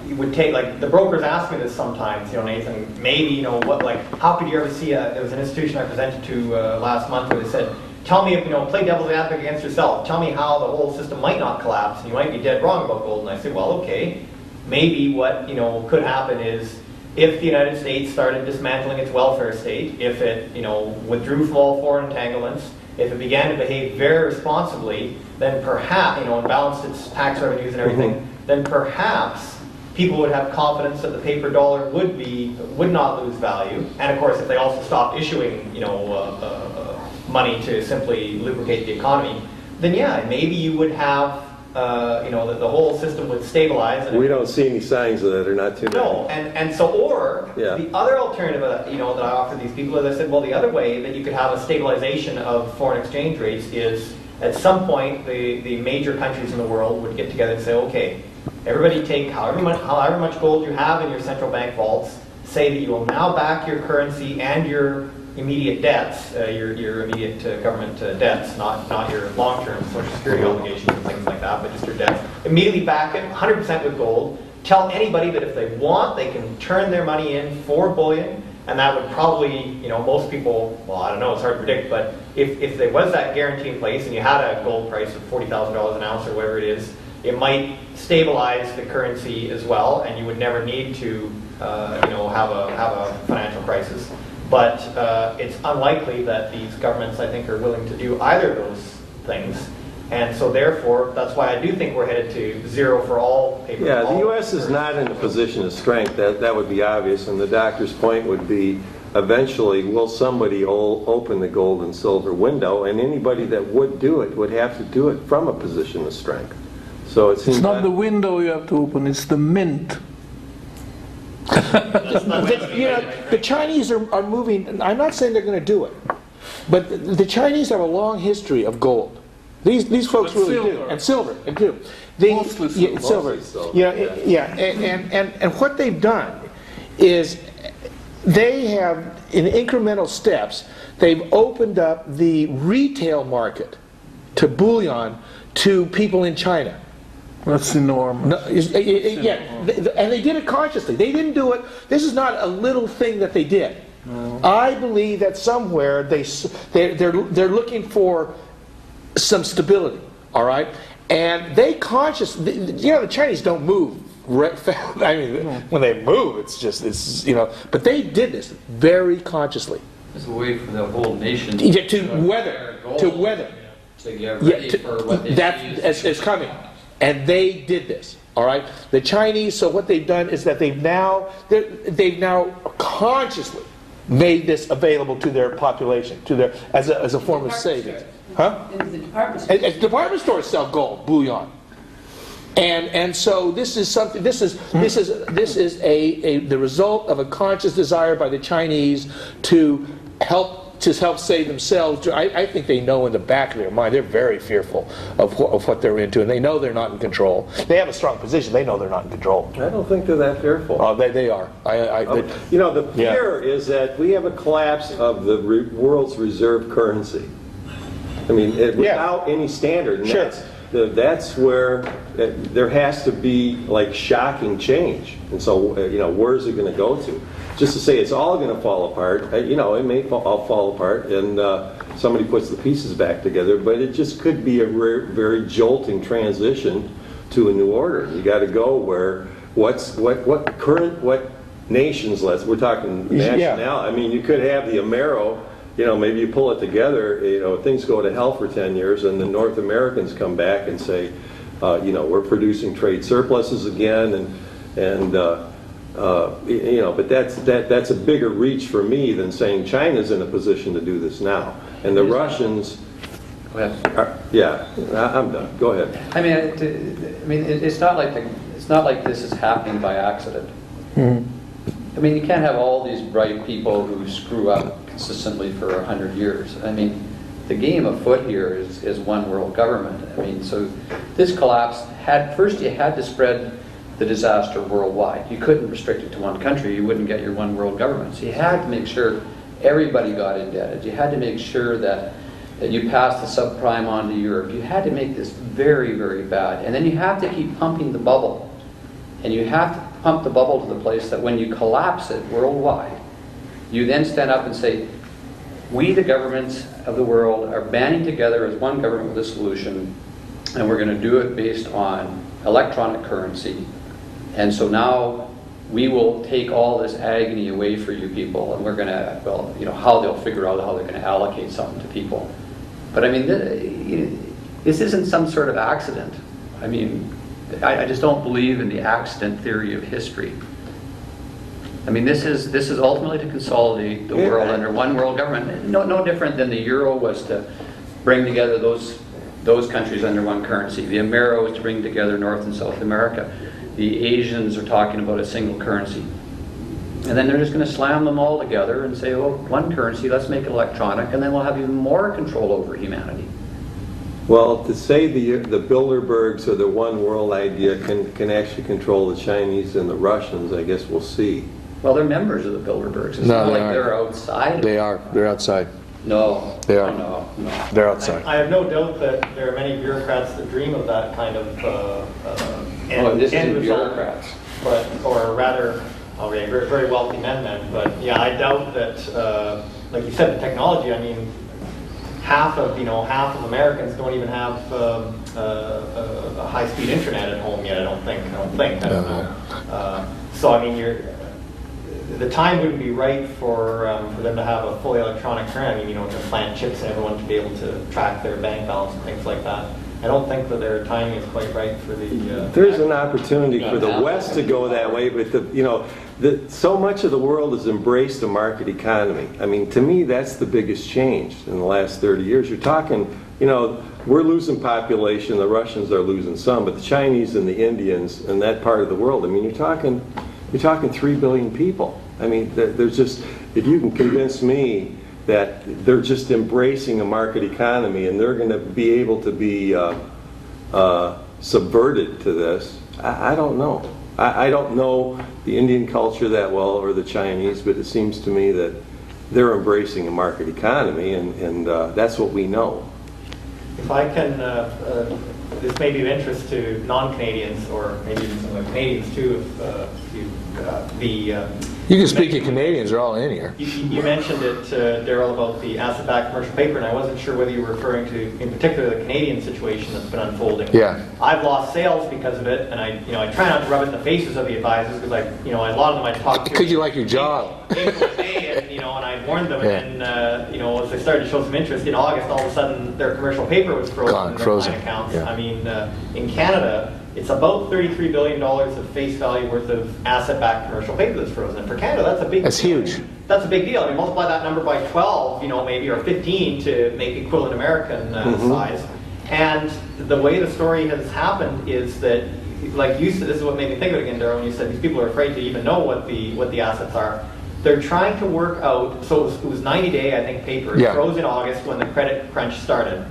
you would take, like, the brokers ask me this sometimes, you know, Nathan, maybe, you know, what, like, how could you ever see a, there was an institution I presented to uh, last month where they said, tell me if, you know, play devil's advocate against yourself, tell me how the whole system might not collapse, and you might be dead wrong about gold. And I said, well, okay, maybe what, you know, could happen is if the United States started dismantling its welfare state, if it, you know, withdrew from all foreign entanglements, if it began to behave very responsibly, then perhaps, you know, and balanced its tax revenues and everything, mm-hmm. then perhaps people would have confidence that the paper dollar would be, would not lose value. And of course, if they also stopped issuing, you know, uh, uh, money to simply lubricate the economy, then yeah, maybe you would have, uh, you know, the, the whole system would stabilize. And we don't see any signs of that, or not too many. No, and, and so, or yeah. the other alternative, that, you know, that I offer these people is I said, well, the other way that you could have a stabilization of foreign exchange rates is at some point the, the major countries in the world would get together and say, okay, everybody take however much, however much gold you have in your central bank vaults, say that you will now back your currency and your immediate debts, uh, your, your immediate uh, government uh, debts, not, not your long-term social security obligations and things like that, but just your debts. Immediately back it, one hundred percent with gold. Tell anybody that if they want, they can turn their money in for bullion, and that would probably, you know, most people, well, I don't know, it's hard to predict, but if, if there was that guarantee in place and you had a gold price of forty thousand dollars an ounce or whatever it is, it might stabilize the currency as well, and you would never need to, uh, you know, have a, have a financial crisis. But uh, it's unlikely that these governments, I think, are willing to do either of those things. And so therefore, that's why I do think we're headed to zero for all paper. Yeah, the U S is not in a position of strength. That, that would be obvious. And the doctor's point would be, eventually, will somebody open the gold and silver window? And anybody that would do it would have to do it from a position of strength. So it seems it's not the window you have to open, it's the mint. the, you know, the Chinese are, are moving. I'm not saying they're going to do it, but the, the Chinese have a long history of gold. These these folks but really silver. do, and silver, they do. They, Mostly silver. Yeah, silver. Mostly yeah, yeah. yeah. And, and, and, and what they've done is they have, in incremental steps, they've opened up the retail market to bullion to people in China. That's enormous. No, it's, it, it, it's yeah, enormous. They, and they did it consciously. They didn't do it. This is not a little thing that they did. No. I believe that somewhere they they they're they're looking for some stability. All right, and they consciously, you know, the Chinese don't move. I mean, no. when they move, it's just it's you know. But they did this very consciously. It's a way for the whole nation to, to weather, to weather. To get ready yeah, to, for what they that is, is coming. And they did this, all right? The Chinese, so what they've done is that they've now, they've now consciously made this available to their population, to their, as a, as a form of savings. Stores. Huh? The, the department stores. And, and department stores sell gold, bullion. And, and so this is something, this is, this is, this is a, a, the result of a conscious desire by the Chinese to help to help save themselves. I, I think they know in the back of their mind, they're very fearful of, wh of what they're into, and they know they're not in control. They have a strong position. They know they're not in control. I don't think they're that fearful. Oh, they, they are. I, I, oh, they, you know, the fear yeah. is that we have a collapse of the re world's reserve currency. I mean, it, without yeah. any standard. And sure. That's, the, that's where it, there has to be, like, shocking change. And so, you know, where is it going to go to? Just to say it's all going to fall apart, you know, it may fall, all fall apart, and uh, somebody puts the pieces back together, but it just could be a rare, very jolting transition to a new order. You got to go where what's what what current what nations let's we're talking national. Yeah. I mean, you could have the Amero, you know, maybe you pull it together, you know, things go to hell for ten years, and the North Americans come back and say, uh, you know, we're producing trade surpluses again, and and. Uh, Uh, you know, but that's that. That's a bigger reach for me than saying China's in a position to do this now, and the Russians. Go ahead. Are, yeah, I'm done. Go ahead. I mean, it, I mean, it, it's not like the, it's not like this is happening by accident. Mm-hmm. I mean, you can't have all these bright people who screw up consistently for a hundred years. I mean, the game afoot here is is one world government. I mean, so this collapse had first you had to spread the disaster worldwide. You couldn't restrict it to one country. You wouldn't get your one world government. So you had to make sure everybody got indebted. You had to make sure that, that you passed the subprime on to Europe. You had to make this very, very bad. And then you have to keep pumping the bubble. and you have to pump the bubble to the place that when you collapse it worldwide, you then stand up and say, we, the governments of the world, are banding together as one government with a solution, and we're going to do it based on electronic currency. And so now we will take all this agony away for you people, and we're going to, well, you know, how they'll figure out how they're going to allocate something to people. But I mean, this isn't some sort of accident. I mean, I, I just don't believe in the accident theory of history. I mean, this is this is ultimately to consolidate the world under one world government. No, no different than the euro was to bring together those those countries under one currency. The Amero was to bring together North and South America. The Asians are talking about a single currency, and then they're just going to slam them all together and say, "Well, one currency. Let's make it electronic, and then we'll have even more control over humanity." Well, to say the the Bilderbergs or the one world idea can can actually control the Chinese and the Russians, I guess we'll see. Well, they're members of the Bilderbergs. It's no, not they like aren't. They're outside. They are. They're outside. No. They are. No, no. They're outside. I, I have no doubt that there are many bureaucrats that dream of that kind of uh, uh, end, oh, this end result. Bureaucrats. But, or rather, okay, very, very wealthy men then. But yeah, I doubt that, uh, like you said, the technology, I mean, half of, you know, half of Americans don't even have um, uh, uh, a high-speed internet at home yet, I don't think. I don't think. I don't know. Uh, so, I mean, you're... the time wouldn't be right for um, for them to have a fully electronic currency. I mean, you know, to plant chips and everyone to be able to track their bank balance and things like that. I don't think that their timing is quite right for the. Uh, There's an opportunity for the West to go that way, but the you know, the, so much of the world has embraced the market economy. I mean, to me, that's the biggest change in the last thirty years. You're talking, you know, we're losing population. The Russians are losing some, but the Chinese and the Indians and that part of the world. I mean, you're talking, you're talking three billion people. I mean, there's just, if you can convince me that they're just embracing a market economy and they're going to be able to be uh, uh, subverted to this, I, I don't know. I, I don't know the Indian culture that well or the Chinese, but it seems to me that they're embracing a market economy, and, and uh, that's what we know. If I can, uh, uh, this may be of interest to non-Canadians or maybe even some of the Canadians too, if uh, you, uh, the... Um, You can speak to Canadians, they're all in here. You, you mentioned it, uh, Darryl, about the asset-backed commercial paper, and I wasn't sure whether you were referring to, in particular, the Canadian situation that's been unfolding. Yeah. I've lost sales because of it, and I, you know, I try not to rub it in the faces of the advisors because I, you know, a lot of them I talked to. Because you like your job. And, you know, and I warned them, yeah. and uh, you know, as they started to show some interest in August, all of a sudden their commercial paper was frozen. Gone, in their frozen. Client accounts. Yeah. I mean, uh, in Canada, it's about thirty-three billion dollars of face value worth of asset-backed commercial paper that's frozen. And for Canada, that's a big that's deal. Huge. That's a big deal. I mean, multiply that number by twelve, you know, maybe, or fifteen to make equivalent American uh, mm-hmm. size. And the way the story has happened is that, like you said, this is what made me think of it again, Darryl, when you said these people are afraid to even know what the what the assets are. They're trying to work out, so it was ninety day, I think, paper. It yeah. froze in August when the credit crunch started.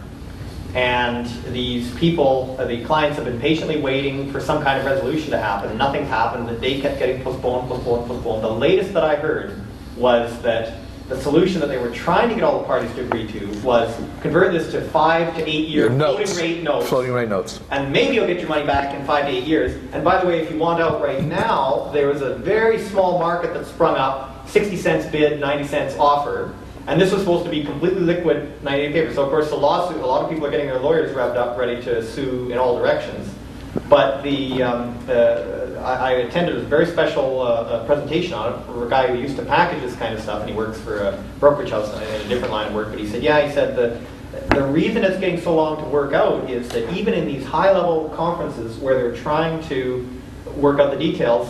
And these people, the clients have been patiently waiting for some kind of resolution to happen. Nothing's happened. The date kept getting postponed, postponed, postponed. The latest that I heard was that the solution that they were trying to get all the parties to agree to was convert this to five to eight year floating rate notes. Floating rate notes. And maybe you'll get your money back in five to eight years. And by the way, if you want out right now, there was a very small market that sprung up, sixty cents bid, ninety cents offer. And this was supposed to be completely liquid ninety day paper. So, of course, the lawsuit, a lot of people are getting their lawyers revved up, ready to sue in all directions. But the, um, uh, I, I attended a very special uh, uh, presentation on it for a guy who used to package this kind of stuff, and he works for a brokerage house in a different line of work. But he said, yeah, he said, the, the reason it's getting so long to work out is that even in these high-level conferences where they're trying to work out the details,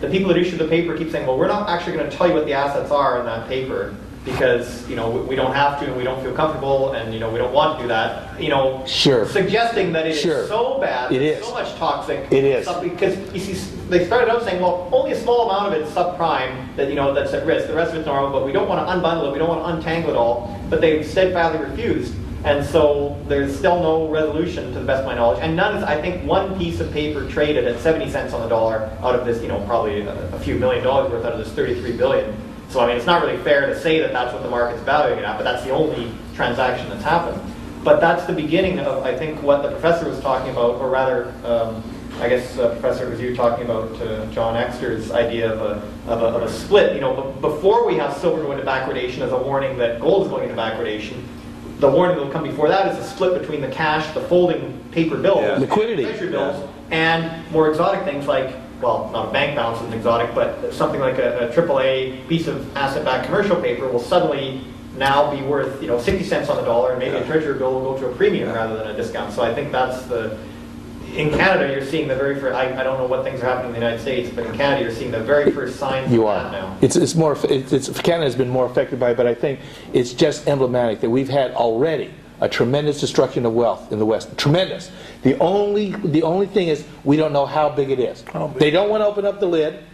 the people that issue the paper keep saying, well, we're not actually going to tell you what the assets are in that paper, because, you know, we don't have to, and we don't feel comfortable, and, you know, we don't want to do that, you know, sure. suggesting that it sure. is so bad, it is so much toxic. It is. Stuff, because, you see, they started out saying, well, only a small amount of it is subprime, that, you know, that's at risk. The rest of it's normal, but we don't want to unbundle it. We don't want to untangle it all. But they steadfastly refused. And so there's still no resolution, to the best of my knowledge. And none is, I think, one piece of paper traded at seventy cents on the dollar out of this, you know, probably a, a few million dollars worth out of this thirty-three billion dollars. So, I mean, it's not really fair to say that that's what the market's valuing it at, but that's the only transaction that's happened. But that's the beginning of, I think, what the professor was talking about, or rather, um, I guess, uh, Professor, it was you talking about uh, John Exter's idea of a, of a, of a split. You know, before we have silver going into backwardation as a warning that gold is going into backwardation, the warning that will come before that is a split between the cash, the folding paper bills, yeah. liquidity, treasury bills, yeah. and more exotic things like, well, not a bank balance is exotic, but something like a, a triple A piece of asset-backed commercial paper will suddenly now be worth, you know, sixty cents on the dollar, and maybe yeah. a treasury bill will go to a premium yeah. rather than a discount. So I think that's the, in Canada you're seeing the very first, I, I don't know what things are happening in the United States, but in Canada you're seeing the very first signs you of are. That now. It's, it's more, it's, it's, Canada's been more affected by it, but I think it's just emblematic that we've had already a tremendous destruction of wealth in the West. Tremendous. The only, the only thing is we don't know how big it is. Big. They don't want to open up the lid.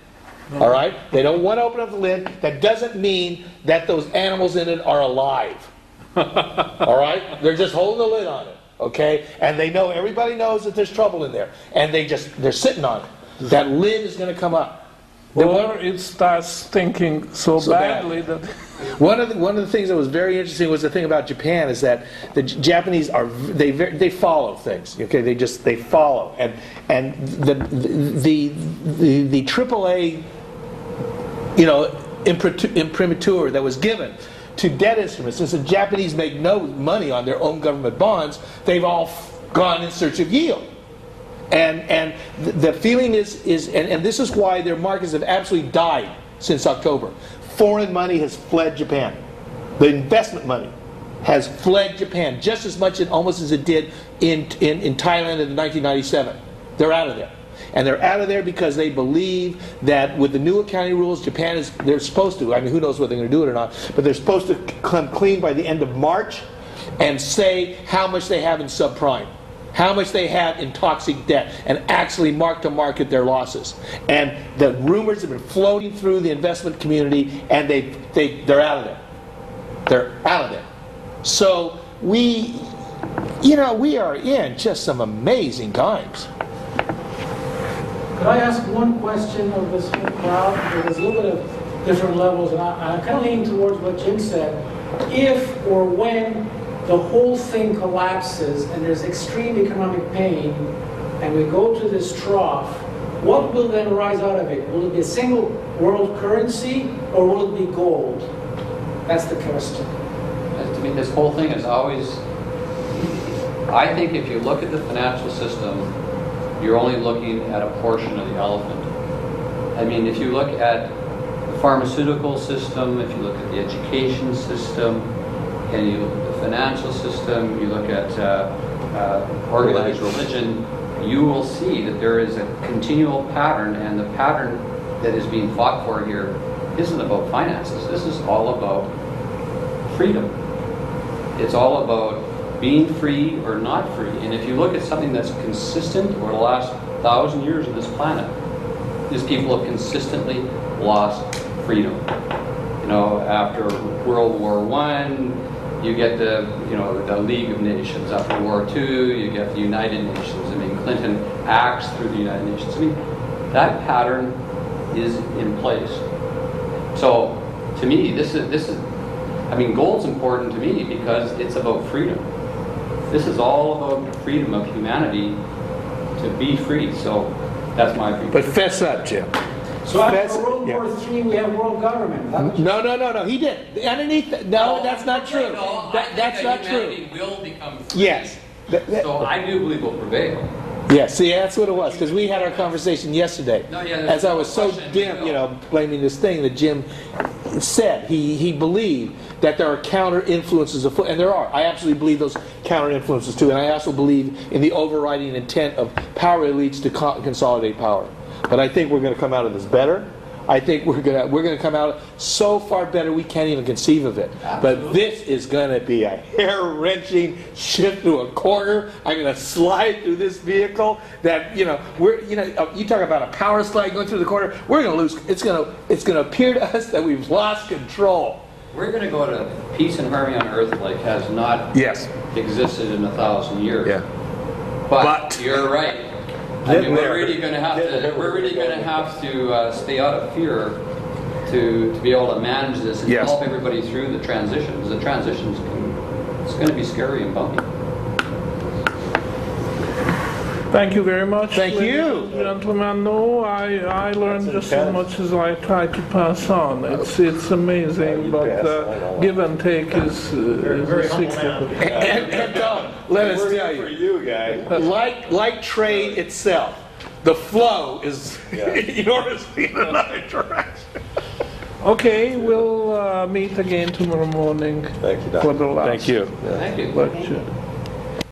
No. All right? They don't want to open up the lid. That doesn't mean that those animals in it are alive. All right? They're just holding the lid on it. Okay? And they know, everybody knows that there's trouble in there. And they just, they're sitting on it. That lid is going to come up. Or it starts stinking so, so badly bad. that... One of the, one of the things that was very interesting was the thing about Japan is that the J Japanese are they they follow things. Okay, they just they follow and and the the the, the triple A, you know, imprimatur that was given to debt instruments. Since the Japanese make no money on their own government bonds, they've all gone in search of yield. And and the feeling is is and, and this is why their markets have absolutely died since October. Foreign money has fled Japan. The investment money has fled Japan just as much and almost as it did in, in, in Thailand in nineteen ninety-seven. They're out of there. And they're out of there because they believe that with the new accounting rules, Japan is, they're supposed to, I mean, who knows whether they're going to do it or not, but they're supposed to come clean by the end of March and say how much they have in subprime, how much they have in toxic debt, and actually mark to market their losses. And the rumors have been floating through the investment community, and they, they, they're out of there. They're out of there. So we, you know, we are in just some amazing times. Could I ask one question of this whole crowd? There's a little bit of different levels, and I, I kind of lean towards what Jim said. If or when the whole thing collapses and there's extreme economic pain and we go to this trough, what will then rise out of it? Will it be a single world currency or will it be gold? That's the question. I mean, this whole thing is always, I think if you look at the financial system, you're only looking at a portion of the elephant. I mean, if you look at the pharmaceutical system, if you look at the education system, and you look at the financial system, you look at uh, uh, organized religion, you will see that there is a continual pattern, and the pattern that is being fought for here isn't about finances. This is all about freedom. It's all about being free or not free. And if you look at something that's consistent over the last thousand years of this planet, is people have consistently lost freedom. You know, after World War One, you get the, you know, the League of Nations. After World War Two, you get the United Nations. I mean, Clinton acts through the United Nations. I mean, that pattern is in place. So, to me, this is, this is, I mean, gold's important to me because it's about freedom. This is all about freedom of humanity to be free. So, that's my view. But fess up, Jim. So after World War Three, we have world government. No, no, no, no. He did. Underneath that, no, that's not true. That's not true. Will become free. Yes. So I do believe will prevail. Yes. See, that's what it was. Because we had our conversation yesterday. As I was so dim, you know, blaming this thing that Jim said, he he believed that there are counter influences afoot, and there are. I absolutely believe those counter influences too, and I also believe in the overriding intent of power elites to consolidate power. But I think we're going to come out of this better. I think we're going to we're going to come out so far better we can't even conceive of it. Absolutely. But this is going to be a hair-wrenching shift to a corner. I'm going to slide through this vehicle. That you know we're you know you talk about a power slide going through the corner. We're going to lose. It's going to it's going to appear to us that we've lost control. We're going to go to peace and harmony on Earth like has not yes. existed in a thousand years. Yeah. But, but you're right. I mean, we're really going to have to. We're really going to have to uh, stay out of fear to to be able to manage this and yes. help everybody through the transitions. The transitions can. It's going to be scary and bumpy. Thank you very much. Thank you. Gentlemen, no, I, I learned just as much as I try to pass on. It's, it's amazing, but uh, give and take is, uh, is a secret. And, and uh, let us tell you, for you guys. Like, like trade itself, the flow is enormously in another direction. Okay, we'll uh, meet again tomorrow morning. Thank you, Doctor. For the last Thank you. Thank you. Lecture.